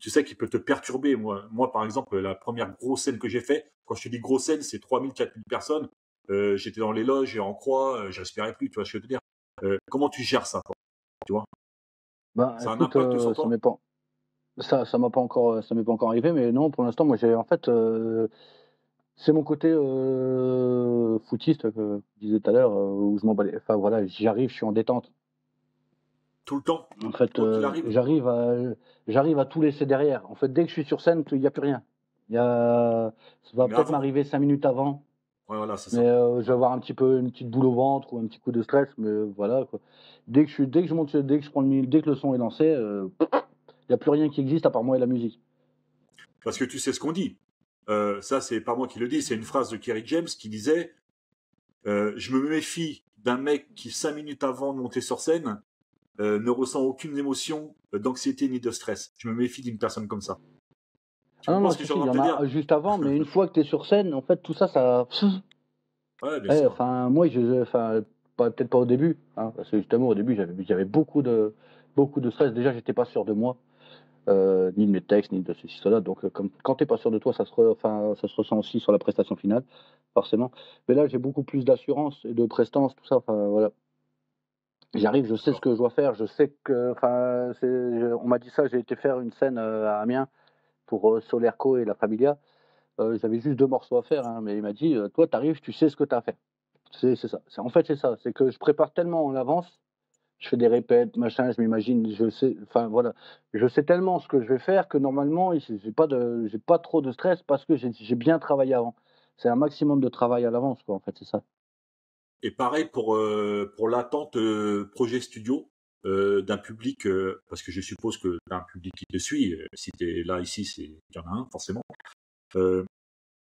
tu sais, qui peut te perturber? Moi, moi par exemple, la première grosse scène que j'ai fait, quand je te dis grosse scène, c'est trois mille, quatre mille personnes. Euh, j'étais dans les loges et en croix, euh, je respirais plus. Tu vois, je veux te dire. Euh, comment tu gères ça, toi, tu vois? Bah, ça a un impact euh, sur toi. Ça, ça m'a pas encore, ça m'est pas encore arrivé, mais non, pour l'instant, moi, j'ai en fait, euh, c'est mon côté euh, footiste que je disais tout à l'heure, où je m'en bats. Enfin voilà, j'arrive, je suis en détente. Tout le temps. En fait, euh, j'arrive à, j'arrive à tout laisser derrière. En fait, dès que je suis sur scène, il n'y a plus rien. Il y a, ça va mais peut-être avant. M'arriver cinq minutes avant. Ouais, voilà, c'est ça. Mais euh, je vais avoir un petit peu une petite boule au ventre ou un petit coup de stress, mais voilà quoi. Dès que je, dès que je monte, dès que je prends le, dès que le son est lancé. Euh, Il n'y a plus rien qui existe à part moi et la musique. Parce que tu sais ce qu'on dit. Euh, ça, c'est pas moi qui le dis, c'est une phrase de Kerry James qui disait euh, « Je me méfie d'un mec qui, cinq minutes avant de monter sur scène, euh, ne ressent aucune émotion d'anxiété ni de stress. Je me méfie d'une personne comme ça. » Tu ah non, non, ce que si, j'en si, y en a juste avant, mais une fois que tu es sur scène, en fait, tout ça, ça... Ouais, bien eh, sûr. Moi, je, enfin, pas, peut-être pas au début. Hein, parce que justement, au début, j'avais, j'avais beaucoup de, beaucoup de stress. Déjà, j'étais pas sûr de moi. Euh, ni de mes textes, ni de ceci, cela. Donc, euh, comme, quand t'es pas sûr de toi, ça se, re, ça se ressent aussi sur la prestation finale, forcément. Mais là, j'ai beaucoup plus d'assurance et de prestance, tout ça. Enfin, voilà. J'arrive, je sais ce que je dois faire. Je sais que, enfin, on m'a dit ça. J'ai été faire une scène euh, à Amiens pour euh, Solerco et La Familia. Euh, j'avais juste deux morceaux à faire, hein, mais il m'a dit, euh, toi, t'arrives, tu sais ce que t'as à faire. C'est, c'est ça. C'est, en fait, c'est ça. C'est que je prépare tellement en avance. Je fais des répètes, machin, je m'imagine, je sais, enfin voilà, je sais tellement ce que je vais faire que normalement, j'ai pas de, j'ai pas trop de stress parce que j'ai, j'ai bien travaillé avant. C'est un maximum de travail à l'avance, quoi, en fait, c'est ça. Et pareil pour, euh, pour l'attente euh, projet studio euh, d'un public, euh, parce que je suppose que t'as un public qui te suit, euh, si t'es là, ici, c'est, y en a un, forcément. Euh,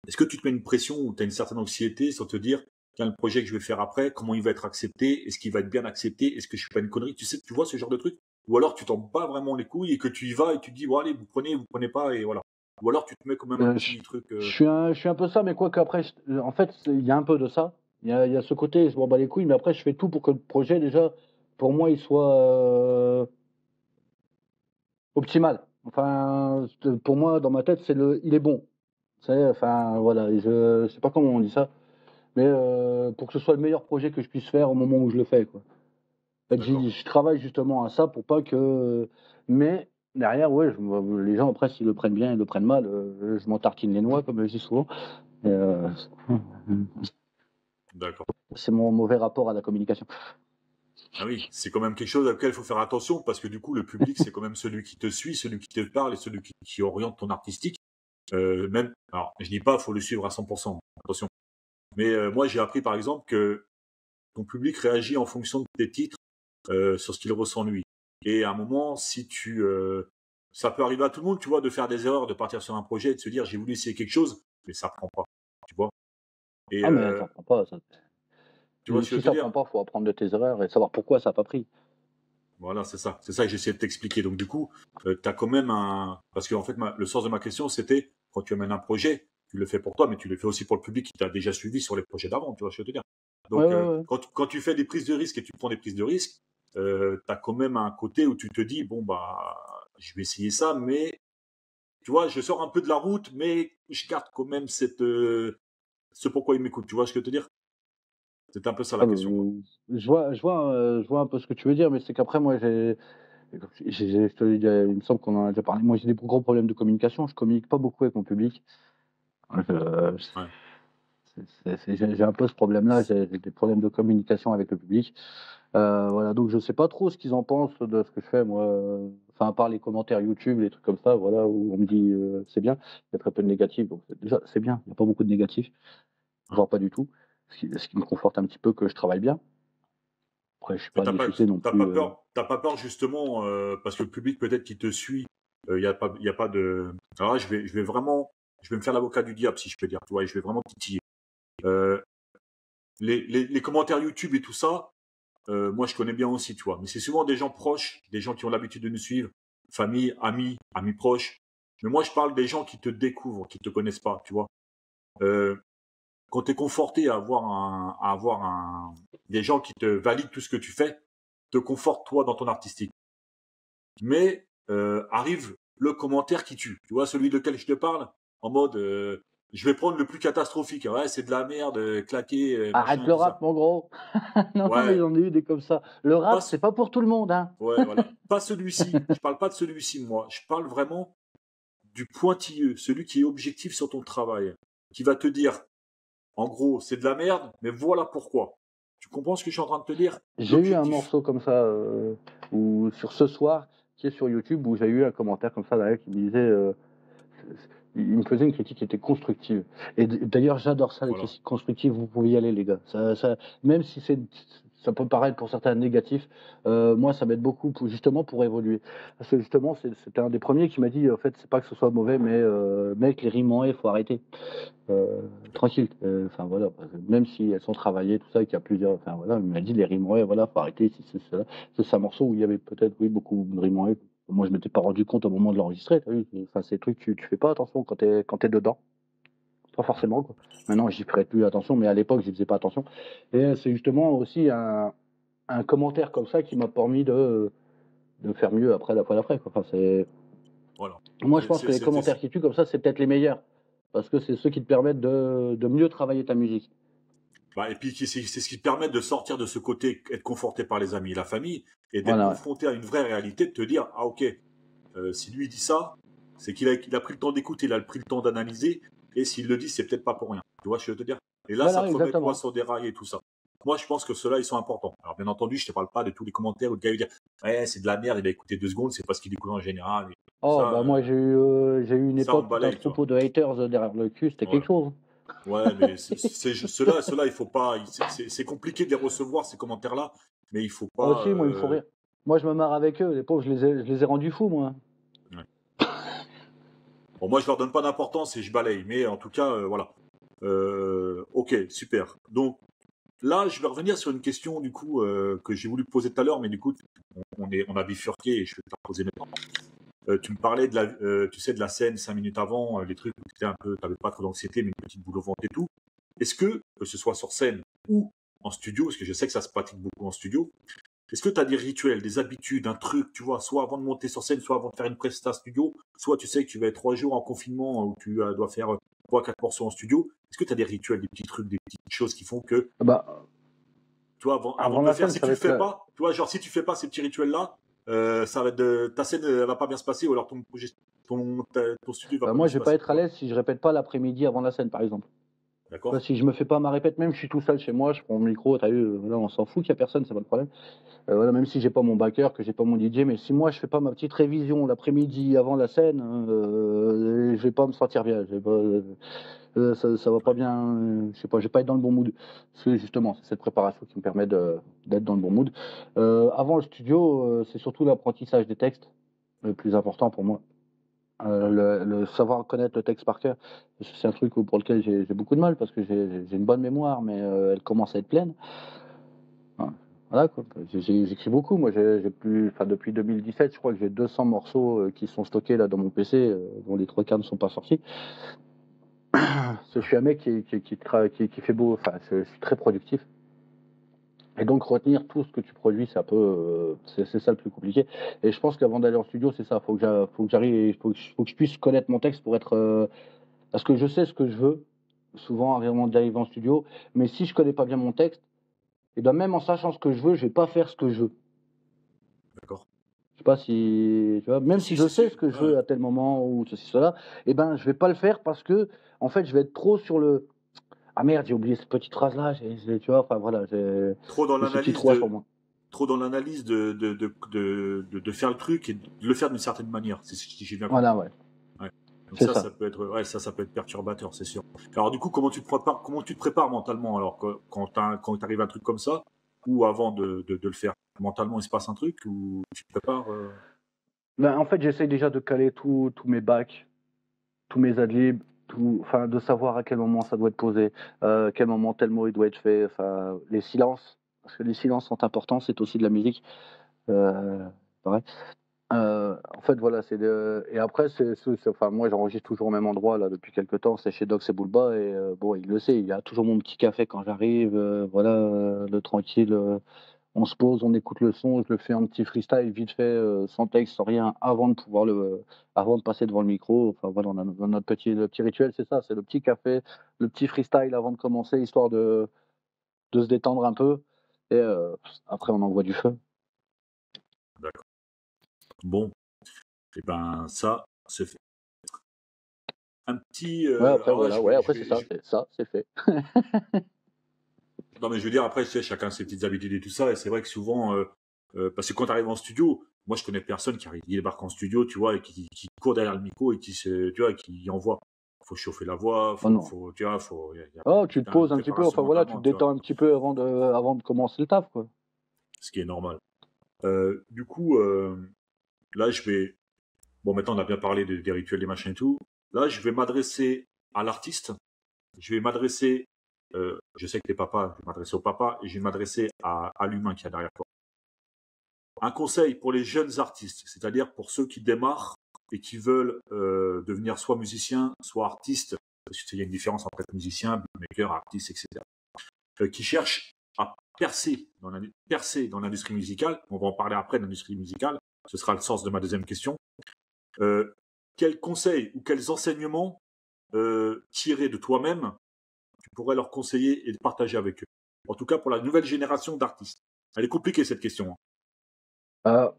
Est-ce que tu te mets une pression ou tu as une certaine anxiété sur te dire, tiens, le projet que je vais faire après, comment il va être accepté? Est-ce qu'il va être bien accepté? Est-ce que je suis pas une connerie? Tu sais, tu vois ce genre de truc? Ou alors tu t'en bats vraiment les couilles et que tu y vas et tu te dis, bon, allez, vous prenez, vous prenez pas, et voilà. Ou alors tu te mets quand même euh, un petit je, truc. Euh... Je, suis un, je suis un peu ça, mais quoi qu'après, je, en fait, il y a un peu de ça. Il y a, y a ce côté, je m'en bats les couilles, mais après, je fais tout pour que le projet, déjà, pour moi, il soit euh, optimal. Enfin, pour moi, dans ma tête, c'est le, il est bon. C'est, enfin, voilà, je ne sais pas comment on dit ça, mais euh, pour que ce soit le meilleur projet que je puisse faire au moment où je le fais, quoi. En fait, je travaille justement à ça pour pas que. Mais derrière, ouais, je, les gens, après, s'ils le prennent bien, ils le prennent mal. Euh, je m'en tartine les noix, comme je dis souvent. Et, euh... D'accord. C'est mon mauvais rapport à la communication. Ah oui, c'est quand même quelque chose à laquelle il faut faire attention, parce que du coup, le public, c'est quand même celui qui te suit, celui qui te parle et celui qui, qui oriente ton artistique. Euh, même, alors, je dis pas, faut le suivre à cent pour cent. Attention. Mais euh, moi, j'ai appris, par exemple, que ton public réagit en fonction de tes titres. Euh, sur ce qu'il ressent lui. Et à un moment, si tu, euh, ça peut arriver à tout le monde, tu vois, de faire des erreurs, de partir sur un projet et de se dire j'ai voulu essayer quelque chose, mais ça prend pas, tu vois. Et, ah mais euh, ça prend pas. Ça... Tu vois, si ça prend pas, faut apprendre de tes erreurs et savoir pourquoi ça n'a pas pris. Voilà, c'est ça, c'est ça que j'essayais de t'expliquer. Donc du coup, euh, t'as quand même un, parce qu'en fait, ma... le sens de ma question, c'était quand tu amènes un projet, tu le fais pour toi, mais tu le fais aussi pour le public qui t'a déjà suivi sur les projets d'avant, tu vois, je veux te dire. Donc ouais, euh, ouais, ouais. Quand, quand tu fais des prises de risques et tu prends des prises de risques. Euh, t'as quand même un côté où tu te dis bon bah je vais essayer ça, mais tu vois je sors un peu de la route, mais je garde quand même cette euh, ce pourquoi il m'écoute, tu vois ce que je veux te dire, c'est un peu ça la ah, question. Je vois je vois euh, je vois un peu ce que tu veux dire, mais c'est qu'après moi j'ai, j'ai je te dis, il me semble qu'on en a déjà parlé, moi j'ai des gros problèmes de communication, je communique pas beaucoup avec mon public. Euh, ouais. C'est, c'est, j'ai un peu ce problème-là, j'ai des problèmes de communication avec le public. Euh, voilà, donc je sais pas trop ce qu'ils en pensent de ce que je fais, moi. Enfin, à part les commentaires YouTube, les trucs comme ça, voilà, où on me dit euh, c'est bien. Il y a très peu de négatifs, donc c'est, déjà c'est bien. Il n'y a pas beaucoup de négatifs, voire pas du tout. Ce qui, ce qui me conforte un petit peu que je travaille bien. Après, je suis pas diffusé non plus. T'as pas peur, euh... t'as pas peur justement euh, parce que le public peut-être qui te suit, il euh, y a pas, il y a pas de. Alors là, je vais, je vais vraiment, je vais me faire l'avocat du diable si je peux dire, tu vois, et je vais vraiment titiller. Euh, les, les, les commentaires YouTube et tout ça, euh, moi je connais bien aussi, tu vois. Mais c'est souvent des gens proches, des gens qui ont l'habitude de nous suivre, famille, amis, amis proches. Mais moi je parle des gens qui te découvrent, qui te connaissent pas, tu vois. Euh, quand t'es conforté à avoir un, à avoir un, des gens qui te valident tout ce que tu fais, te conforte toi dans ton artistique. Mais euh, arrive le commentaire qui tue, tu vois, celui de lequel je te parle, en mode. Euh, Je vais prendre le plus catastrophique. Ouais, c'est de la merde, claquer. Arrête machin, le rap, mon gros. Non, ouais. Mais j'en ai eu des comme ça. Le rap, pas c'est pas pour tout le monde. Hein. Ouais, voilà. Pas celui-ci. Je parle pas de celui-ci, moi. Je parle vraiment du pointilleux, celui qui est objectif sur ton travail, qui va te dire, en gros, c'est de la merde, mais voilà pourquoi. Tu comprends ce que je suis en train de te dire? J'ai l'objectif. Eu un morceau comme ça, euh, où, sur ce soir, qui est sur YouTube, où j'ai eu un commentaire comme ça, d'ailleurs, qui me disait... Euh, il me faisait une critique qui était constructive. Et d'ailleurs, j'adore ça, les voilà. Critiques constructives, vous pouvez y aller, les gars. Ça, ça, même si c'est, ça peut paraître pour certains négatif, euh, moi, ça m'aide beaucoup, pour, justement, pour évoluer. Parce que justement, c'est, c'était un des premiers qui m'a dit, en fait, c'est pas que ce soit mauvais, mais euh, mec, les rimes en haie, il faut arrêter. Euh, tranquille. Enfin, euh, voilà. Même si elles sont travaillées, tout ça, et qu'il y a plusieurs... Enfin, voilà, il m'a dit, les rimes en haie, voilà, faut arrêter. Si c'est ça. C'est un morceau où il y avait peut-être, oui, beaucoup de rimes en haie. Moi, je m'étais pas rendu compte au moment de l'enregistrer. T'as vu, enfin, ces trucs, tu, tu fais pas attention quand t'es, quand t'es dedans. Pas forcément, quoi. Maintenant, j'y ferai plus attention, mais à l'époque, j'y faisais pas attention. Et c'est justement aussi un, un commentaire comme ça qui m'a permis de, de faire mieux après, la fois d'après, quoi. Enfin, c'est... Voilà. Moi, je pense c'est, que les commentaires c'est... qui tuent comme ça, c'est peut-être les meilleurs. Parce que c'est ceux qui te permettent de, de mieux travailler ta musique. Bah, et puis, c'est, c'est ce qui te permet de sortir de ce côté, être conforté par les amis et la famille, et d'être voilà. Confronté à une vraie réalité, de te dire, ah ok, euh, si lui dit ça, c'est qu'il a, il a pris le temps d'écouter, il a pris le temps d'analyser, et s'il le dit, c'est peut-être pas pour rien. Tu vois, je veux te dire. Et là, voilà, ça te remet toi sur des rails et tout ça. Moi, je pense que ceux-là, ils sont importants. Alors, bien entendu, je te parle pas de tous les commentaires où le gars va dire, eh, c'est de la merde, il a écouté deux secondes, c'est pas ce qu'il écoute en général. Oh, ça, bah euh, moi, j'ai eu, euh, j'ai eu une époque d'un propos de haters derrière le cul, c'était voilà. Quelque chose. Ouais, mais c'est, c'est, ceux-là, ceux-là, il faut pas. C'est, c'est, c'est compliqué de les recevoir, ces commentaires-là, mais il faut pas. Moi aussi, moi, euh... il faut rire. Moi, je me marre avec eux, les pauvres, je les ai, je les ai rendus fous, moi. Ouais. Bon, moi, je leur donne pas d'importance et je balaye. Mais en tout cas, euh, voilà. Euh, ok, super. Donc, là, je vais revenir sur une question, du coup, euh, que j'ai voulu poser tout à l'heure, mais du coup, on, est, on a bifurqué et je vais te la poser maintenant. Euh, tu me parlais de la, euh, tu sais, de la scène cinq minutes avant, euh, les trucs où tu étais un peu, t'avais pas trop d'anxiété, mais une petite boule au ventre et tout. Est-ce que, que ce soit sur scène ou en studio, parce que je sais que ça se pratique beaucoup en studio, est-ce que tu as des rituels, des habitudes, un truc, tu vois, soit avant de monter sur scène, soit avant de faire une presta studio, soit tu sais que tu vas être trois jours en confinement où tu euh, dois faire trois, quatre morceaux en studio. Est-ce que tu as des rituels, des petits trucs, des petites choses qui font que, bah, tu vois, avant, avant, avant de la faire, scène, si tu fais que... pas, tu vois, genre si tu fais pas ces petits rituels-là, euh, ça va être de, ta scène elle va pas bien se passer, ou alors ton, ton, ta, ton studio va bah, pas moi, bien je vais pas être à l'aise si je répète pas l'après-midi avant la scène, par exemple. D'accord. Si je me fais pas ma répète, même je suis tout seul chez moi, je prends mon micro, t'as vu, là on s'en fout qu'il y a personne, c'est pas le problème. Euh, voilà, même si j'ai pas mon backer, que j'ai pas mon D J, mais si moi je fais pas ma petite révision l'après-midi avant la scène, euh, je vais pas me sentir bien, je vais pas, euh, ça, ça va pas bien, euh, je sais pas, je vais pas être dans le bon mood. C'est justement, c'est cette préparation qui me permet d'être dans le bon mood. Euh, avant le studio, euh, c'est surtout l'apprentissage des textes le plus important pour moi. Euh, le, le savoir connaître le texte par cœur, c'est un truc pour lequel j'ai beaucoup de mal parce que j'ai une bonne mémoire, mais euh, elle commence à être pleine. Voilà, j'écris beaucoup. Moi, j'ai plus, enfin, depuis deux mille dix-sept, je crois que j'ai deux cents morceaux qui sont stockés là dans mon P C, dont les trois quarts ne sont pas sortis. Je suis un mec qui, qui, qui, qui, qui fait beau, enfin, je, je suis très productif. Et donc retenir tout ce que tu produis, c'est un peu, euh, c'est ça le plus compliqué. Et je pense qu'avant d'aller en studio, c'est ça. Faut que faut que j'arrive, faut, faut que je puisse connaître mon texte pour être, euh, parce que je sais ce que je veux. Souvent avant d'arriver en studio, mais si je connais pas bien mon texte, et bien même en sachant ce que je veux, je vais pas faire ce que je veux. D'accord. Je sais pas si, tu vois, même si je sais ce que je veux à tel moment ou ceci cela, et ben je vais pas le faire parce que en fait je vais être trop sur le. Ah merde, j'ai oublié cette petite phrase là, tu vois, enfin voilà, j'ai trop dans l'analyse de, trop dans l'analyse de, de, de, de, de faire le truc et de le faire d'une certaine manière, c'est ce que j'ai bien compris. Voilà, ouais. Ouais. Donc ça, ça. Ça, peut être, ouais, ça, ça peut être perturbateur, c'est sûr. Alors du coup, comment tu te prépares, comment tu te prépares mentalement alors quand quand t'arrives à un truc comme ça, ou avant de, de, de le faire, mentalement il se passe un truc, ou tu te prépares euh... ben, en fait, j'essaye déjà de caler tous mes bacs, tous mes adlibs, tout, enfin, de savoir à quel moment ça doit être posé, euh, à quel moment tel mot il doit être fait, enfin, les silences, parce que les silences sont importants, c'est aussi de la musique. Euh, pareil. Euh, en fait, voilà, c'est de... Et après, c'est, c'est, c'est, enfin, moi, j'enregistre toujours au même endroit, là, depuis quelques temps, c'est chez Doc et Bouba, et euh, bon, il le sait, il y a toujours mon petit café quand j'arrive, euh, voilà, euh, le tranquille, euh, on se pose, on écoute le son, je le fais en petit freestyle, vite fait, euh, sans texte, sans rien, avant de pouvoir le, euh, avant de passer devant le micro. Enfin voilà, on a notre petit, le petit rituel, c'est ça, c'est le petit café, le petit freestyle avant de commencer, histoire de, de se détendre un peu. Et euh, après, on envoie du feu. D'accord. Bon, et ben ça, c'est fait. Un petit. Euh... Ouais, après, ah, voilà, ouais, après c'est ça, je... ça, c'est fait. Non, mais je veux dire, après, tu sais, chacun ses petites habitudes et tout ça, et c'est vrai que souvent, euh, euh, parce que quand tu arrives en studio, moi, je connais personne qui arrive, qui débarque en studio, tu vois, et qui, qui court derrière le micro et qui, se, tu vois, qui envoie. Faut chauffer la voix, faut, oh faut tu vois, faut... Y a, y a oh, tu te poses un petit peu, enfin voilà, tu te détends un petit peu avant de, avant de commencer le taf, quoi. Ce qui est normal. Euh, du coup, euh, là, je vais... Bon, maintenant, on a bien parlé des, des rituels, des machins et tout. Là, je vais m'adresser à l'artiste, je vais m'adresser... Euh, je sais que t'es papa, je vais m'adresser au papa et je vais m'adresser à, à l'humain qui est derrière toi. Un conseil pour les jeunes artistes, c'est-à-dire pour ceux qui démarrent et qui veulent euh, devenir soit musicien, soit artiste, parce qu'il y a une différence entre musicien, beatmaker, artiste, et cetera. Euh, qui cherchent à percer dans l'industrie musicale, on va en parler après de l'industrie musicale, ce sera le sens de ma deuxième question. Euh, quels conseils ou quels enseignements euh, tirer de toi-même tu pourrais leur conseiller et de partager avec eux. En tout cas, pour la nouvelle génération d'artistes. Elle est compliquée, cette question. Euh,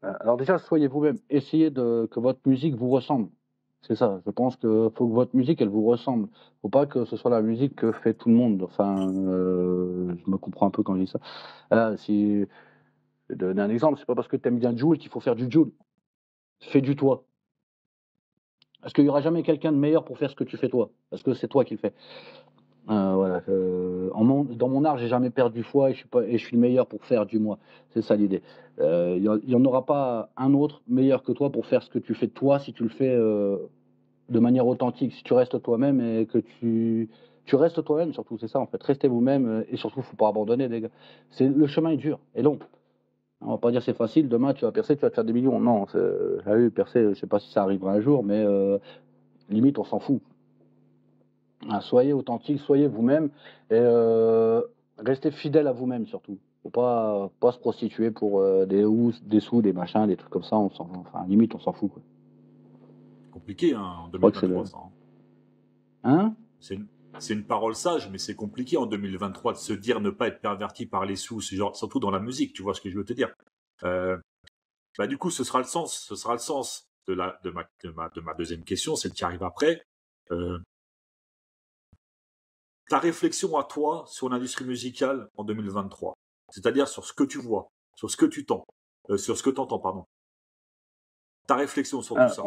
alors déjà, soyez vous-même. Essayez de, que votre musique vous ressemble. C'est ça. Je pense qu'il faut que votre musique, elle vous ressemble. Il ne faut pas que ce soit la musique que fait tout le monde. Enfin, euh, je me comprends un peu quand je dis ça. Euh, si, je vais donner un exemple. Ce n'est pas parce que tu aimes bien Jul qu'il faut faire du Jul. Fais du toi. Parce qu'il n'y aura jamais quelqu'un de meilleur pour faire ce que tu fais toi. Parce que c'est toi qui le fais. Euh, voilà, euh, en mon, dans mon art, j'ai jamais perdu foi et je suis pas, et je suis le meilleur pour faire du moi. C'est ça l'idée. Il euh, n'y en aura pas un autre meilleur que toi pour faire ce que tu fais de toi si tu le fais euh, de manière authentique, si tu restes toi-même et que tu, tu restes toi-même surtout. C'est ça en fait. Restez vous-même et surtout, faut pas abandonner, les gars. C'est le chemin est dur et long. On va pas dire c'est facile. Demain, tu vas percer, tu vas te faire des millions. Non, salut, percer. Je sais pas si ça arrivera un jour, mais euh, limite, on s'en fout. Soyez authentique, soyez vous-même et euh, restez fidèle à vous-même surtout. Faut pas, pas se prostituer pour euh, des housses, des sous, des machins, des trucs comme ça. On s'en, enfin, limite, on s'en fout. C'est compliqué hein, en deux mille vingt-trois. C'est le... hein c'est une, c'est une parole sage, mais c'est compliqué en deux mille vingt-trois de se dire ne pas être perverti par les sous, genre, surtout dans la musique, tu vois ce que je veux te dire. Euh, bah, du coup, ce sera le sens, ce sera le sens de, la, de, ma, de, ma, de ma deuxième question, celle qui arrive après. Euh, Ta réflexion à toi sur l'industrie musicale en deux mille vingt-trois, c'est-à-dire sur ce que tu vois, sur ce que tu entends, euh, sur ce que tu entends, pardon. Ta réflexion sur ah, tout ça,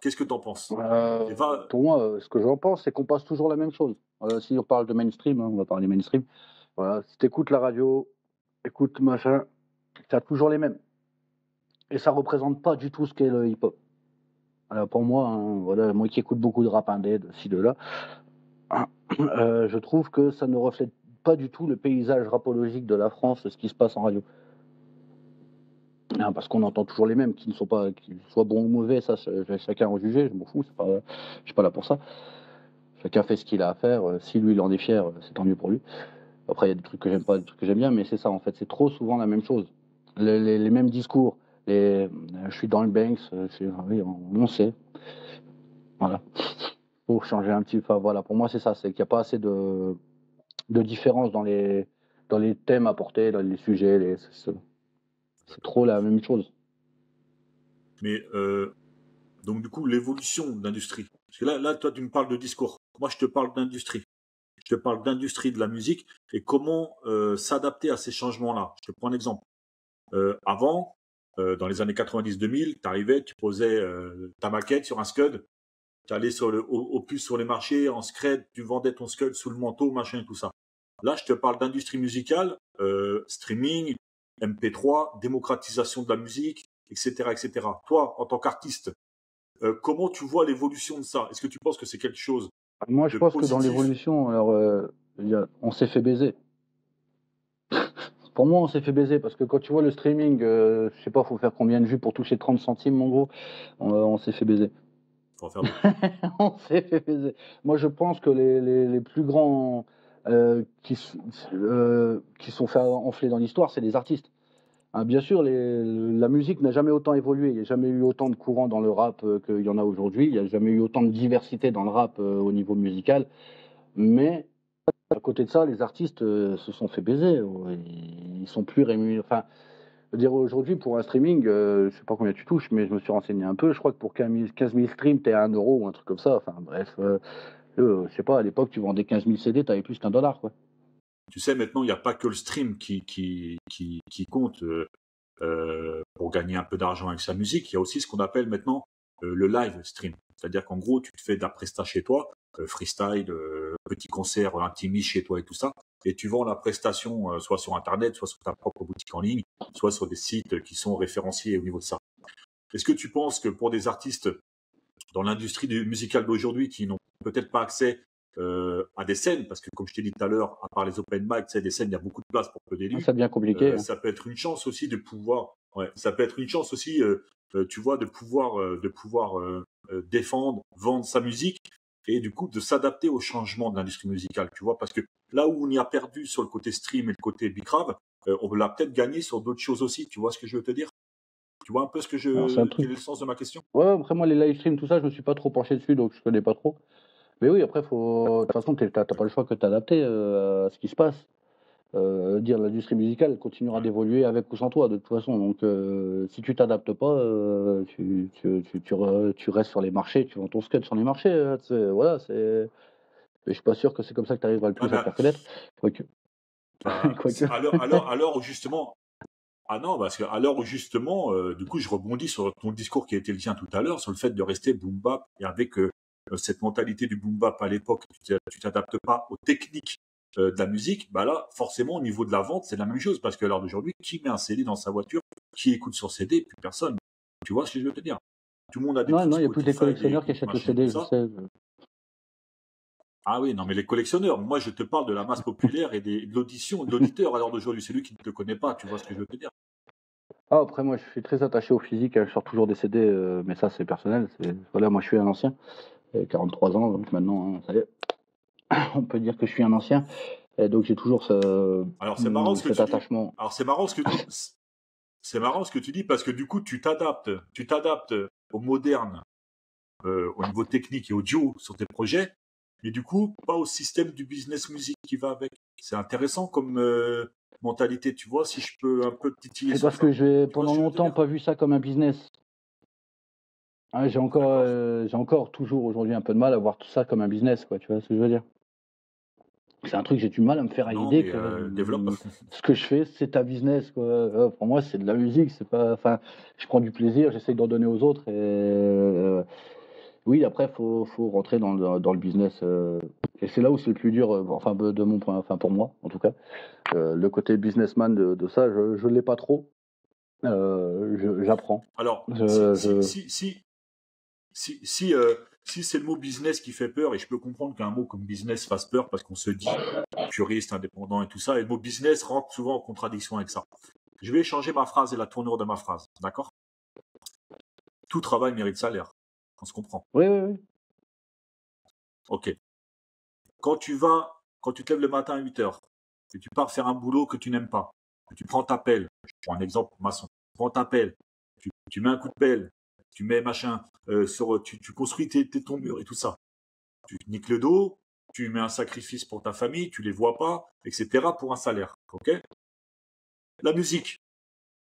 qu'est-ce que tu en penses euh, pas... Pour moi, euh, ce que j'en pense, c'est qu'on passe toujours la même chose. Euh, si on parle de mainstream, hein, on va parler mainstream, voilà, si tu écoutes la radio, écoutes machin, tu as toujours les mêmes. Et ça ne représente pas du tout ce qu'est le hip-hop. Alors pour moi, hein, voilà, moi qui écoute beaucoup de rap indé, de ci, de là, Euh, je trouve que ça ne reflète pas du tout le paysage rapologique de la France, ce qui se passe en radio. Parce qu'on entend toujours les mêmes, qui ne sont pas, qu'ils soient bons ou mauvais, ça, chacun en juger, je m'en fous, c'est pas, je suis pas là pour ça. Chacun fait ce qu'il a à faire, si lui il en est fier, c'est tant mieux pour lui. Après, il y a des trucs que j'aime pas, des trucs que j'aime bien, mais c'est ça en fait, c'est trop souvent la même chose. Les, les, les mêmes discours, les, je suis dans le Banks, je suis, oui, on sait. Voilà. Pour changer un petit peu, enfin, voilà, pour moi c'est ça, c'est qu'il n'y a pas assez de, de différence dans les, dans les thèmes apportés, dans les sujets, les, c'est, c'est trop la même chose. Mais euh, donc du coup l'évolution de l'industrie, parce que là, là toi tu me parles de discours, moi je te parle d'industrie, je te parle d'industrie de la musique et comment euh, s'adapter à ces changements-là. Je te prends un exemple, euh, avant, euh, dans les années quatre-vingt-dix deux mille, tu arrivais, tu posais euh, ta maquette sur un scud, tu allais sur le, au, au plus sur les marchés, en scred, tu vendais ton scud sous le manteau, machin, tout ça. Là, je te parle d'industrie musicale, euh, streaming, M P trois, démocratisation de la musique, et cetera, et cetera. Toi, en tant qu'artiste, euh, comment tu vois l'évolution de ça? Est-ce que tu penses que c'est quelque chose? Moi, je de pense positif que dans l'évolution, alors, euh, y a, on s'est fait baiser. Pour moi, on s'est fait baiser parce que quand tu vois le streaming, euh, je sais pas, faut faire combien de vues pour toucher trente centimes, mon gros, on, euh, on s'est fait baiser. On s'est fait baiser. Moi, je pense que les, les, les plus grands euh, qui euh, qui sont fait enfler dans l'histoire, c'est les artistes. Hein, bien sûr, les, la musique n'a jamais autant évolué. Il n'y a jamais eu autant de courants dans le rap euh, qu'il y en a aujourd'hui. Il n'y a jamais eu autant de diversité dans le rap euh, au niveau musical. Mais à côté de ça, les artistes euh, se sont fait baiser. Ils sont plus rémunérés. Enfin, dire aujourd'hui, pour un streaming, euh, je sais pas combien tu touches, mais je me suis renseigné un peu. Je crois que pour quinze mille streams, t'es à un euro ou un truc comme ça. Enfin, bref, euh, euh, je sais pas, à l'époque, tu vendais quinze mille C D, t'avais plus qu'un dollar, quoi. Tu sais, maintenant, il n'y a pas que le stream qui, qui, qui, qui compte euh, euh, pour gagner un peu d'argent avec sa musique. Il y a aussi ce qu'on appelle maintenant euh, le live stream. C'est-à-dire qu'en gros, tu te fais de la presta chez toi, euh, freestyle, euh, petit concert intimiste chez toi et tout ça. Et tu vends la prestation euh, soit sur Internet, soit sur ta propre boutique en ligne, soit sur des sites qui sont référenciés au niveau de ça. Est-ce que tu penses que pour des artistes dans l'industrie musicale d'aujourd'hui qui n'ont peut-être pas accès euh, à des scènes, parce que comme je t'ai dit tout à l'heure, à part les open mic, tu sais, des scènes, il y a beaucoup de place pour peu d'élus. Ça devient compliqué. Euh, hein. Ça peut être une chance aussi de pouvoir, ouais, ça peut être une chance aussi, euh, euh, tu vois, de pouvoir, euh, de pouvoir euh, euh, défendre, vendre sa musique. Et du coup, de s'adapter au changement de l'industrie musicale, tu vois, parce que là où on y a perdu sur le côté stream et le côté bicrave, euh, on l'a peut-être gagné sur d'autres choses aussi, tu vois ce que je veux te dire? Tu vois un peu ce que je... Alors, c'est quel est le sens de ma question? Ouais, après moi, les live streams, tout ça, je me suis pas trop penché dessus, donc je connais pas trop. Mais oui, après, faut... de toute façon, t'as, t'as pas le choix que de t'adapter euh, à ce qui se passe. Euh, dire l'industrie musicale continuera d'évoluer avec ou sans toi, de toute façon. Donc, euh, si tu t'adaptes pas, euh, tu, tu, tu, tu, re, tu restes sur les marchés, tu vends ton skate sur les marchés. Hein, voilà, c'est. Mais je suis pas sûr que c'est comme ça que tu arriveras le plus ah ben, à faire connaître. Quoique. Ben, Quoique. Alors, alors, alors, justement. Ah non, parce que alors justement, euh, du coup, je rebondis sur ton discours qui a été le tien tout à l'heure, sur le fait de rester boom bap et avec euh, cette mentalité du boom bap à l'époque, tu t'adaptes pas aux techniques de la musique, bah là, forcément, au niveau de la vente, c'est la même chose, parce qu'à l'heure d'aujourd'hui, qui met un C D dans sa voiture, qui écoute sur C D, plus personne. Tu vois ce que je veux te dire? Tout le monde a des... Non, non, il y a plus des collectionneurs qui achètent le C D, je sais. Ah oui, non, mais les collectionneurs, moi, je te parle de la masse populaire et des, de l'audition, de l'auditeur à l'heure d'aujourd'hui, c'est lui qui ne te connaît pas, tu vois ce que je veux te dire? Ah, après, moi, je suis très attaché au physique, je sors toujours des C D, euh, mais ça, c'est personnel, voilà, moi, je suis un ancien, quarante-trois ans, donc maintenant, hein, ça y est. On peut dire que je suis un ancien, et donc j'ai toujours ce, Alors, c'est marrant ce cet attachement. Dis. Alors c'est marrant ce que tu dis. C'est marrant ce que tu dis parce que du coup tu t'adaptes, tu t'adaptes au moderne, euh, au niveau technique et audio sur tes projets, mais du coup pas au système du business music qui va avec. C'est intéressant comme euh, mentalité, tu vois. Si je peux un peu titiller. C'est parce que j'ai pendant longtemps pas vu ça comme un business. Hein, j'ai encore, euh, j'ai encore toujours aujourd'hui un peu de mal à voir tout ça comme un business, quoi. Tu vois ce que je veux dire? C'est un truc, j'ai du mal à me faire à l'idée que euh, ce que je fais, c'est un business, quoi. Pour moi, c'est de la musique, c'est pas... Enfin, je prends du plaisir, j'essaie d'en donner aux autres. Et euh, oui, après, faut faut rentrer dans le dans le business. Euh, et c'est là où c'est le plus dur, euh, enfin, de mon point, enfin pour moi, en tout cas, euh, le côté businessman de, de ça, je je l'ai pas trop. Euh, J'apprends. Alors, je, si, je... si si si si. Euh... Si c'est le mot business qui fait peur, et je peux comprendre qu'un mot comme business fasse peur parce qu'on se dit puriste, indépendant et tout ça, et le mot business rentre souvent en contradiction avec ça. Je vais changer ma phrase et la tournure de ma phrase, d'accord? Tout travail mérite salaire, on se comprend. Oui, oui, oui. Ok. Quand tu vas, quand tu te lèves le matin à huit heures, et tu pars faire un boulot que tu n'aimes pas, que tu prends ta pelle, je prends un exemple, maçon, tu prends ta pelle, tu, tu mets un coup de pelle, tu mets machin, euh, sur, tu, tu construis tes, tes, ton mur et tout ça. Tu niques le dos, tu mets un sacrifice pour ta famille, tu les vois pas, et cetera pour un salaire. Ok? La musique.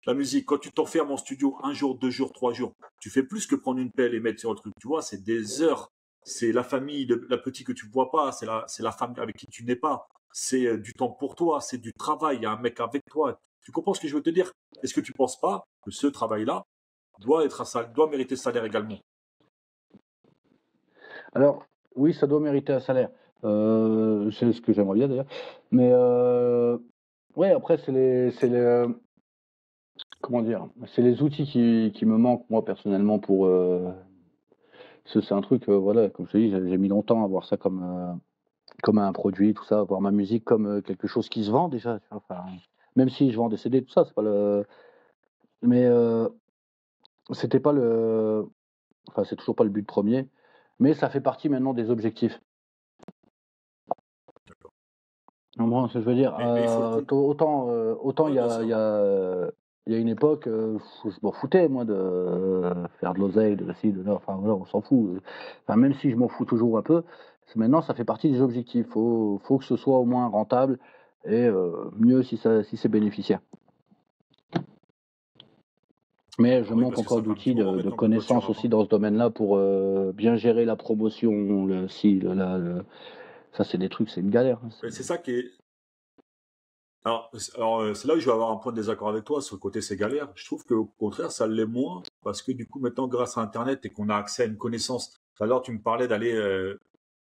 La musique, quand tu t'enfermes en studio un jour, deux jours, trois jours, tu fais plus que prendre une pelle et mettre sur le truc. Tu vois, c'est des heures. C'est la famille, le, la petite que tu vois pas, c'est la, c'est la femme avec qui tu n'es pas. C'est du temps pour toi, c'est du travail. Il y a un mec avec toi. Tu comprends ce que je veux te dire? Est-ce que tu penses pas que ce travail-là doit être un salaire, doit mériter salaire également? Alors, oui, ça doit mériter un salaire. Euh, c'est ce que j'aimerais bien, d'ailleurs. Mais, euh, ouais, après, c'est les, c'est les, comment dire, c'est les outils qui, qui me manquent, moi, personnellement, pour... Euh, c'est un truc, euh, voilà, comme je te dis, j'ai mis longtemps à voir ça comme, euh, comme un produit, tout ça, à voir ma musique comme quelque chose qui se vend, déjà. Enfin, même si je vends des C D, tout ça, c'est pas le... Mais... Euh, c'était pas le... Enfin, c'est toujours pas le but premier, mais ça fait partie maintenant des objectifs. Bon, je veux dire, mais, euh, mais faut... autant euh, autant il y a, y, a, y a une époque, euh, je m'en foutais, moi, de euh, faire de l'oseille, de ci, de là, enfin, voilà, on s'en fout. Enfin, même si je m'en fous toujours un peu, maintenant, ça fait partie des objectifs. Il faut, faut que ce soit au moins rentable et euh, mieux si, ça, si c'est bénéficiaire. Mais je oui, manque encore d'outils, de, de connaissances aussi dans ce domaine-là pour euh, bien gérer la promotion, le si, le, la, le... ça c'est des trucs, c'est une galère. C'est ça qui est... Alors, alors c'est là où je vais avoir un point de désaccord avec toi, sur le côté c'est galère. Je trouve qu'au contraire, ça l'est moins, parce que du coup, maintenant, grâce à Internet et qu'on a accès à une connaissance, alors tu me parlais d'aller euh,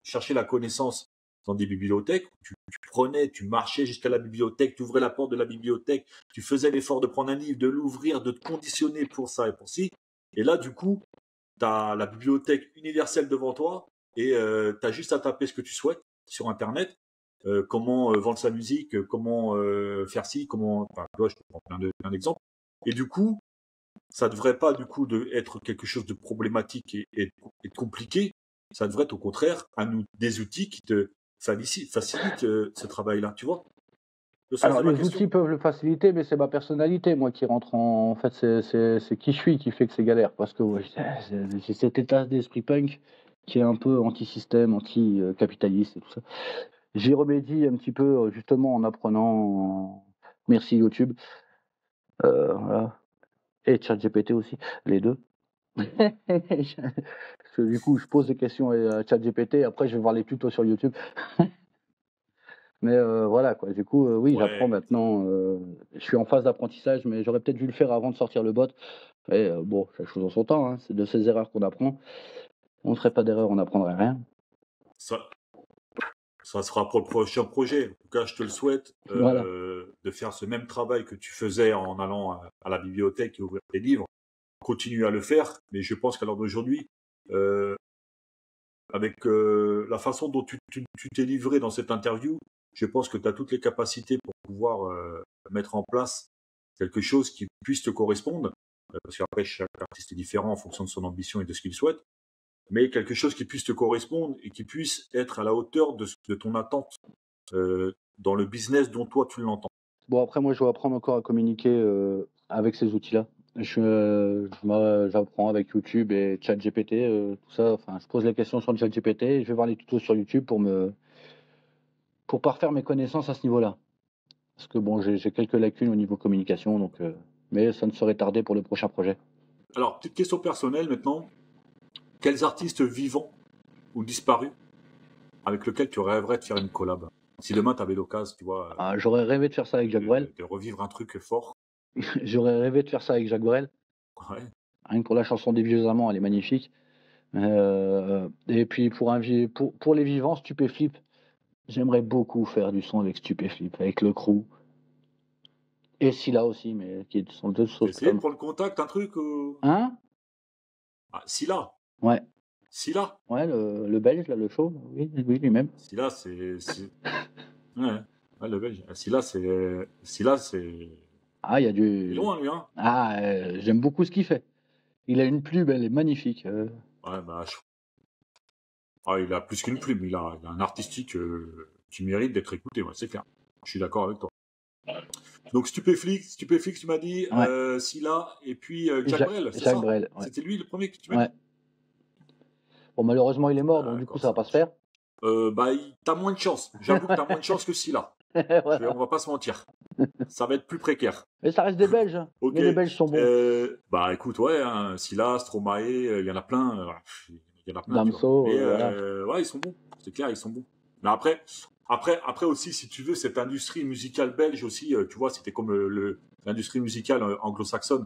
chercher la connaissance dans des bibliothèques, tu, tu prenais, tu marchais jusqu'à la bibliothèque, tu ouvrais la porte de la bibliothèque, tu faisais l'effort de prendre un livre, de l'ouvrir, de te conditionner pour ça et pour ci. Et là, du coup, tu as la bibliothèque universelle devant toi et euh, tu as juste à taper ce que tu souhaites sur Internet, euh, comment euh, vendre sa musique, euh, comment euh, faire ci, comment... Enfin, tu vois, je te prends plein de, plein d'exemples. Et du coup, ça devrait pas du coup de être quelque chose de problématique et, et, et compliqué. Ça devrait être au contraire un, des outils qui te... Ça facilite euh, ce travail-là, tu vois? Alors, les outils peuvent le faciliter, mais c'est ma personnalité, moi, qui rentre en... En fait, c'est qui je suis qui fait que c'est galère, parce que ouais, j'ai cet état d'esprit punk qui est un peu anti-système, anti-capitaliste et tout ça. J'y remédie un petit peu, justement, en apprenant... Merci YouTube. Euh, voilà. Et ChatGPT aussi, les deux. Parce que du coup je pose des questions à ChatGPT, après je vais voir les tutos sur YouTube. Mais euh, voilà quoi, du coup euh, oui, ouais. J'apprends maintenant, euh, je suis en phase d'apprentissage, mais j'aurais peut-être dû le faire avant de sortir le bot. Et euh, bon, chaque chose en son temps, hein, c'est de ces erreurs qu'on apprend. on ne ferait pas d'erreur, on n'apprendrait rien. Ça, ça sera pour le prochain projet. En tout cas, je te le souhaite, euh, voilà. euh, de faire ce même travail que tu faisais en allant à, à la bibliothèque et ouvrir des livres. Continue à le faire, mais je pense qu'à l'heure d'aujourd'hui, euh, avec euh, la façon dont tu t'es tu, tu livré dans cette interview, je pense que tu as toutes les capacités pour pouvoir euh, mettre en place quelque chose qui puisse te correspondre, euh, parce qu'après, chaque artiste est différent en fonction de son ambition et de ce qu'il souhaite, mais quelque chose qui puisse te correspondre et qui puisse être à la hauteur de, de ton attente euh, dans le business dont toi, tu l'entends. Bon, après, moi, je vais apprendre encore à communiquer euh, avec ces outils-là. Je, je, j'apprends avec YouTube et ChatGPT, euh, tout ça. Enfin, je pose les questions sur le ChatGPT et je vais voir les tutos sur YouTube pour me... pour parfaire mes connaissances à ce niveau-là. Parce que bon, j'ai quelques lacunes au niveau communication, donc, euh, mais ça ne serait tardé pour le prochain projet. Alors, petite question personnelle maintenant. Quels artistes vivants ou disparus avec lesquels tu rêverais de faire une collab? Si demain tu avais l'occasion, tu vois... Ah, j'aurais rêvé de faire ça avec Jacques Brel. De, de revivre un truc fort. J'aurais rêvé de faire ça avec Jacques Brel. Ouais. Rien que pour la chanson des vieux amants, elle est magnifique. Euh, et puis pour, un, pour, pour les vivants, Stupéflip. J'aimerais beaucoup faire du son avec Stupéflip, avec le crew. Et Scylla aussi, mais qui sont deux choses. Essayer de prendre contact, un truc. Euh... Hein? Ah, Scylla. Ouais. Scylla. Ouais, le, le belge, là, le chauve, oui, oui lui-même. Scylla, c'est. Ouais, ouais, le belge. Scylla, c'est. Scylla, c'est. Ah, il y a du. Il est loin, lui, hein. Ah, euh, j'aime beaucoup ce qu'il fait. Il a une plume, elle est magnifique. Euh... Ouais, bah, je... ah, il a plus qu'une plume, il a, il a un artistique euh, qui mérite d'être écouté, ouais, c'est clair. Je suis d'accord avec toi. Donc, Stupéflip, Stupéflip, tu m'as dit, ouais. euh, Scylla, et puis euh, Jacques Brel, c'est ça? Ouais. C'était lui le premier que tu m'as ouais. dit. Bon, malheureusement, il est mort, donc ah, du coup, ça va pas se faire. Euh, bah, t'as moins de chance. J'avoue que t'as moins de chance que Scylla. Voilà. On va pas se mentir. Ça va être plus précaire. Mais ça reste des Belges. Okay. Mais les Belges sont bons. Euh, bah, écoute, ouais, hein, Scylla, Stromae, il euh, y en a plein. Euh, il y en a plein. Damso, mais, euh, voilà. Ouais, ils sont bons. C'est clair, ils sont bons. Mais après, après, après aussi, si tu veux, cette industrie musicale belge aussi, euh, tu vois, c'était comme euh, l'industrie musicale anglo-saxonne.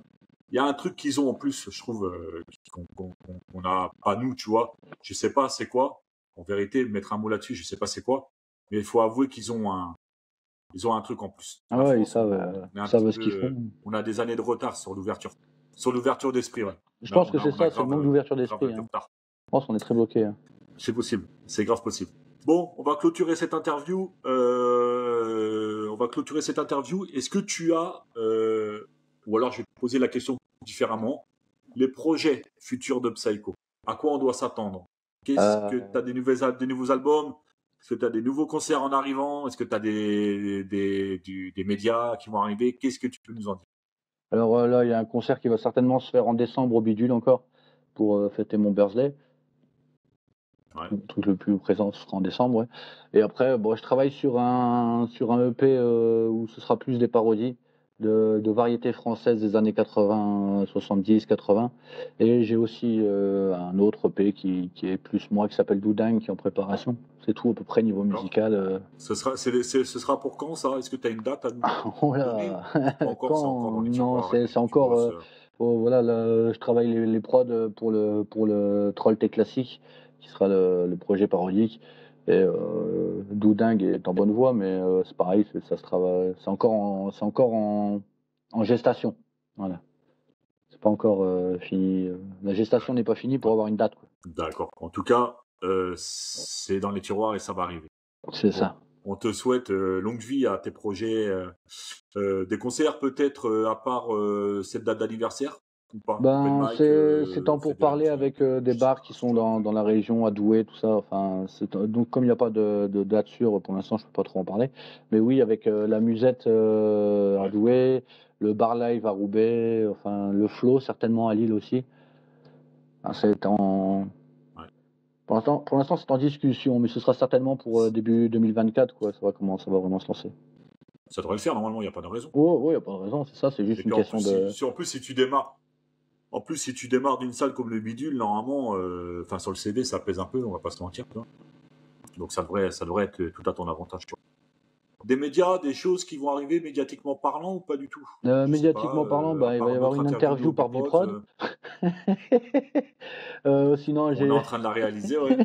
Il y a un truc qu'ils ont en plus, je trouve, euh, qu'on qu'on, qu'on a pas nous, tu vois. Je sais pas c'est quoi. En vérité, mettre un mot là-dessus, je sais pas c'est quoi. Mais il faut avouer qu'ils ont un, ils ont un truc en plus. Ah ouais, ils savent, ils savent ce qu'ils font. On a des années de retard sur l'ouverture, sur l'ouverture d'esprit. Ouais. Je pense que c'est ça, c'est le manque d'ouverture d'esprit. Je pense qu'on est très bloqué. C'est possible, c'est grave possible. Bon, on va clôturer cette interview. Euh, on va clôturer cette interview. Est-ce que tu as, euh, ou alors je vais te poser la question différemment, les projets futurs de Psycko? À quoi on doit s'attendre? Qu'est-ce euh... que tu as des, des nouveaux albums? Est-ce que tu as des nouveaux concerts en arrivant? Est-ce que tu as des, des, des, des médias qui vont arriver? Qu'est-ce que tu peux nous en dire? Alors là, il y a un concert qui va certainement se faire en décembre au Bidule encore pour euh, fêter mon birthday. Ouais. Le truc le plus présent sera en décembre. Ouais. Et après, bon, je travaille sur un, sur un E P euh, où ce sera plus des parodies de, de variétés françaises des années quatre-vingts, soixante-dix, quatre-vingts. Et j'ai aussi euh, un autre E P qui, qui est plus moi, qui s'appelle Doudang, qui est en préparation. C'est tout à peu près niveau musical. Euh... Ce, sera, c'est, c'est, ce sera pour quand ça? Est-ce que tu as une date à nous donner? Encore, non, c'est encore... Voilà, là, je travaille les, les prods pour le, pour le Troll T classique, qui sera le, le projet parodique. Et euh, Doudang est en bonne voie, mais euh, c'est pareil, c'est, ça se travaille. C'est encore en, c'est encore en, en gestation. Voilà, c'est pas encore euh, fini. La gestation n'est pas finie pour avoir une date. Quoi. D'accord. En tout cas, euh, c'est dans les tiroirs et ça va arriver. C'est bon. Ça. On te souhaite euh, longue vie à tes projets, euh, euh, des concerts peut-être euh, à part euh, cette date d'anniversaire. Ben, c'est euh, temps pour parler avec euh, des bars qui sont dans, dans la région, à Douai, tout ça. Enfin, donc, comme il n'y a pas de, de date sûre, pour l'instant, je ne peux pas trop en parler. Mais oui, avec euh, la musette euh, à Douai, le bar live à Roubaix, enfin, le flow, certainement à Lille aussi. Enfin, en... ouais. Pour l'instant, c'est en discussion, mais ce sera certainement pour euh, début deux mille vingt-quatre. Quoi. Ça va, comment ça va vraiment se lancer. Ça devrait le faire, normalement, il n'y a pas de raison. Oh, oui, il n'y a pas de raison, c'est ça, c'est juste une question plus, de. Si, si en plus, si tu démarres. En plus, si tu démarres d'une salle comme le Bidule, normalement, enfin euh, sur le C D, ça pèse un peu, on va pas se mentir. Quoi. Donc ça devrait, ça devrait être tout à ton avantage. Quoi. Des médias, des choses qui vont arriver médiatiquement parlant ou pas du tout? euh, Médiatiquement pas, parlant, euh, bah, il va y avoir une interview par BeatProdz. Euh... euh, sinon, j'ai... On est en train de la réaliser, ouais.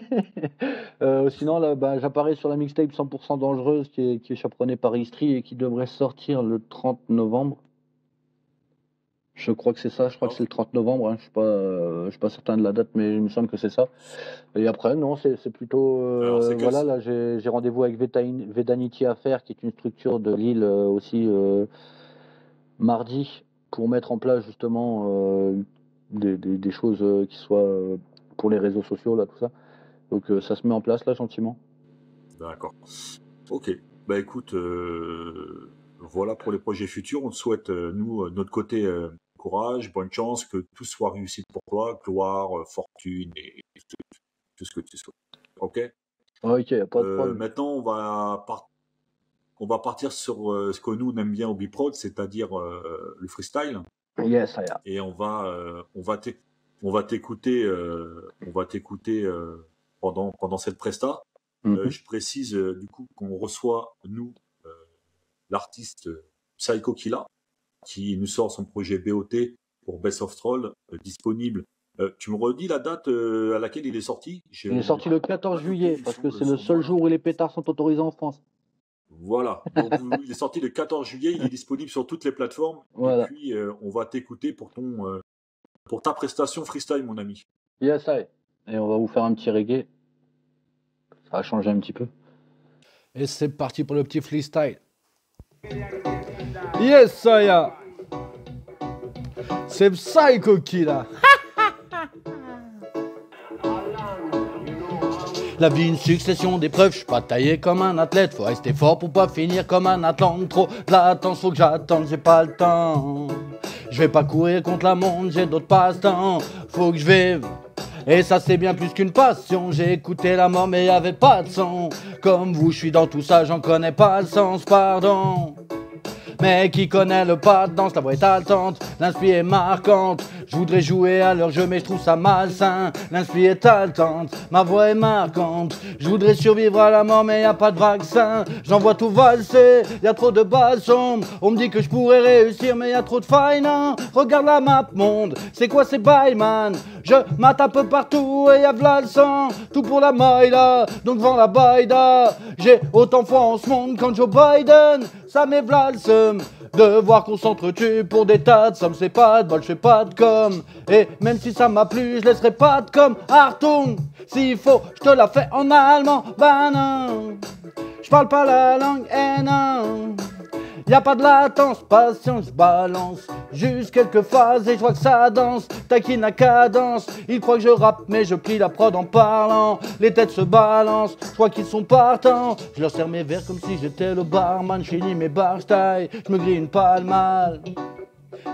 euh, sinon, là, bah, j'apparais sur la mixtape cent pour cent dangereuse qui est, qui est chaperonnée par Istri et qui devrait sortir le trente novembre. Je crois que c'est ça, je crois oh. que c'est le trente novembre, hein. Je ne suis, euh, suis pas certain de la date, mais il me semble que c'est ça. Et après, non, c'est plutôt... Euh, Alors, c'est voilà, là, j'ai rendez-vous avec Vedanity à faire, qui est une structure de Lille euh, aussi, euh, mardi, pour mettre en place justement euh, des, des, des choses euh, qui soient euh, pour les réseaux sociaux, là, tout ça. Donc euh, ça se met en place, là, gentiment. D'accord. Ok. Bah écoute, euh, voilà pour les projets futurs. On te souhaite, euh, nous, de notre côté... Euh... courage, bonne chance, que tout soit réussi pour toi, gloire, fortune et tout, tout ce que tu souhaites. Ok. Ok, y a pas de problème. Euh, maintenant, on va, par... on va partir sur euh, ce que nous on aime bien au BeatProdz, c'est-à-dire euh, le freestyle. Yes, I am. Et on va, euh, on va t'écouter, euh, on va t'écouter euh, pendant pendant cette presta. Mm-hmm. euh, je précise euh, du coup qu'on reçoit nous euh, l'artiste Psycko Killah, qui nous sort son projet B O T pour Base of Troll, euh, disponible. Euh, tu me redis la date euh, à laquelle il est sorti? Je... Il est sorti le quatorze juillet, parce que c'est le seul jour où les pétards sont autorisés en France. Voilà. Donc, il est sorti le quatorze juillet, il est disponible sur toutes les plateformes. Voilà. Et puis, euh, on va t'écouter pour, ton, euh, pour ta prestation freestyle, mon ami. Yes, I. Et on va vous faire un petit reggae. Ça va changer un petit peu. Et c'est parti pour le petit freestyle. Yes, ça y a. C'est Psycko Killah. La vie, une succession d'épreuves, je suis pas taillé comme un athlète. Faut rester fort pour pas finir comme un atlante. Trop de latence, faut que j'attende, j'ai pas le temps. Je vais pas courir contre la montre, j'ai d'autres passe-temps. Faut que je vive. Et ça c'est bien plus qu'une passion. J'ai écouté la mort mais y'avait pas de son. Comme vous, je suis dans tout ça, j'en connais pas le sens, pardon. Mais qui connaît le pas de danse, la voix est haletante, l'inspi est marquante. Je voudrais jouer à leur jeu mais je trouve ça malsain. L'inspi est haletante, ma voix est marquante. Je voudrais survivre à la mort mais y a pas de vaccin. J'en vois tout valser, y a trop de bases sombres. On me dit que je pourrais réussir mais y a trop de failles, non. Regarde la map monde, c'est quoi ces bails, man? Je mate un peu partout et y a v'là le sang. Tout pour la maille là, donc vends la baïda. J'ai autant foi en ce monde qu'en Joe Biden. Ça m'est v'là le seum de voir qu'on s'entretue pour des tas de sommes. C'est pas de bol, je fais pas de com. Et même si ça m'a plu, je laisserai pas de com. Hartung, s'il faut, je te la fais en allemand. Ben non, je parle pas la langue, eh non. Y'a pas de latence, patience, je balance juste quelques phases et je vois que ça danse. Taquine la cadence, ils croient que je rappe mais je plie la prod en parlant. Les têtes se balancent, je crois qu'ils sont partants. Je leur sers mes verres comme si j'étais le barman. Je finis mes barres, je me grille une pâle mal.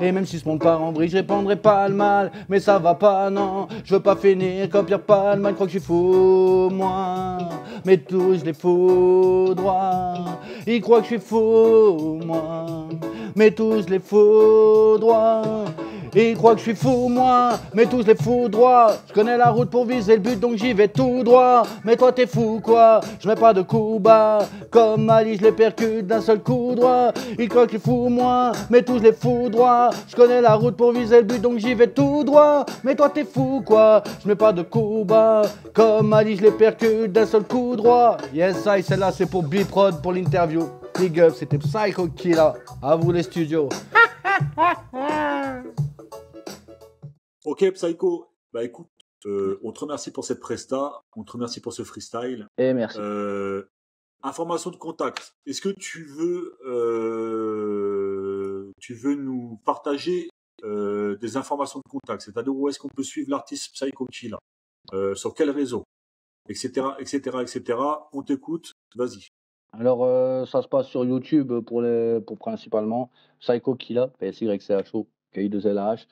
Et même si ce monde part en vrille, je répandrai pas le mal. Mais ça va pas, non, je veux pas finir comme Pierre Palman. Crois que je suis fou, moi, mais tous les faux droits. Ils croient que je suis fou, moi, mais tous les faux droits. Ils croient que je suis fou, moi, mais tous les fous droits. Je connais la route pour viser le but, donc j'y vais tout droit. Mais toi t'es fou, quoi, je mets pas de coup bas. Comme Mali, je les percute d'un seul coup droit. Ils croient que je suis fou, moi, mais tous les fous droits. Je connais la route pour viser le but, donc j'y vais tout droit. Mais toi t'es fou, quoi, je mets pas de coup bas. Comme Mali, je les percute d'un seul coup droit. Yes, I, celle-là, c'est pour BeatProdz pour l'interview. Big up, c'était Psycko Killah. À vous les studios. Ok Psycko, bah écoute, euh, on te remercie pour cette presta, on te remercie pour ce freestyle. Et merci. Euh, information de contact, est-ce que tu veux, euh, tu veux nous partager euh, des informations de contact, c'est-à-dire où est-ce qu'on peut suivre l'artiste Psycko Killah, euh, sur quel réseau, et cetera, et cetera, et cetera. On t'écoute, vas-y. Alors euh, ça se passe sur YouTube pour les, pour principalement Psycko Killah, P S Y C H O, K I deux L A H.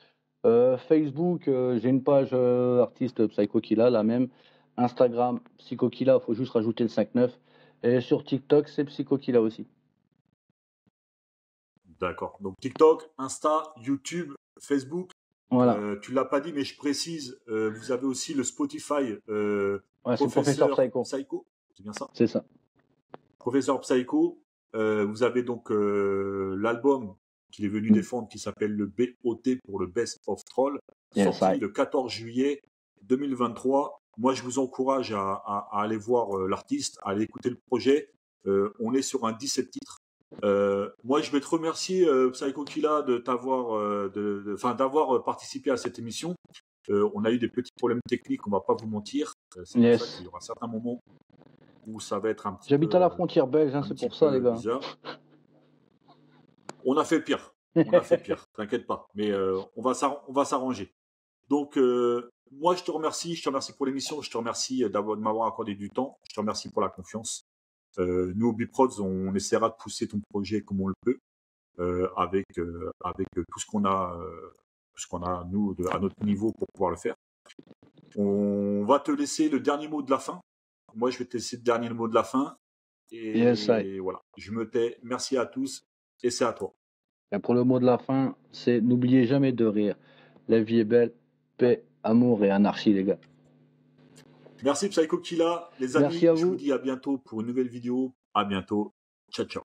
Euh, Facebook, euh, j'ai une page euh, artiste Psycko Killah, la même. Instagram, Psycko Killah, il faut juste rajouter le cinq neuf. Et sur TikTok, c'est Psycko Killah aussi. D'accord. Donc TikTok, Insta, YouTube, Facebook. Voilà. Euh, tu ne l'as pas dit, mais je précise, euh, vous avez aussi le Spotify. Euh, ouais, c'est Professeur Psycko. Psycko. C'est bien ça? C'est ça. Professeur Psycko. Euh, vous avez donc euh, l'album qu'il est venu défendre, qui s'appelle le B O T pour le Base of Troll, yes, sorti I. le quatorze juillet deux mille vingt-trois. Moi, je vous encourage à, à, à aller voir euh, l'artiste, à aller écouter le projet. Euh, on est sur un dix-sept titres. Euh, moi, je vais te remercier, euh, Psycko Killah, de t'avoir, euh, de, de, enfin, d'avoir participé à cette émission. Euh, on a eu des petits problèmes techniques, on ne va pas vous mentir. C'est yes. pour ça qu'il y aura certains moments où ça va être un petit. J'habite à la frontière belge, hein, c'est pour ça, les gars. Bizarre. On a fait pire. On a fait pire. T'inquiète pas. Mais euh, on va s'arranger. Donc, euh, moi, je te remercie. Je te remercie pour l'émission. Je te remercie d'avoir, de m'avoir accordé du temps. Je te remercie pour la confiance. Euh, nous, au BeatProdz, on essaiera de pousser ton projet comme on le peut, euh, avec, euh, avec tout ce qu'on a, euh, ce qu'on a nous, de, à notre niveau pour pouvoir le faire. On va te laisser le dernier mot de la fin. Moi, je vais te laisser le dernier mot de la fin. Et, yes, et voilà, je me tais. Merci à tous et c'est à toi. Et pour le mot de la fin, c'est n'oubliez jamais de rire. La vie est belle, paix, amour et anarchie, les gars. Merci Psycko Killah, les amis. Je vous dis à bientôt pour une nouvelle vidéo. À bientôt. Ciao, ciao.